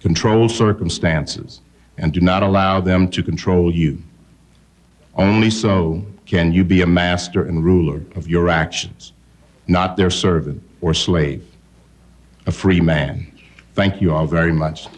Control circumstances and do not allow them to control you. Only so can you be a master and ruler of your actions, not their servant or slave, a free man. Thank you all very much.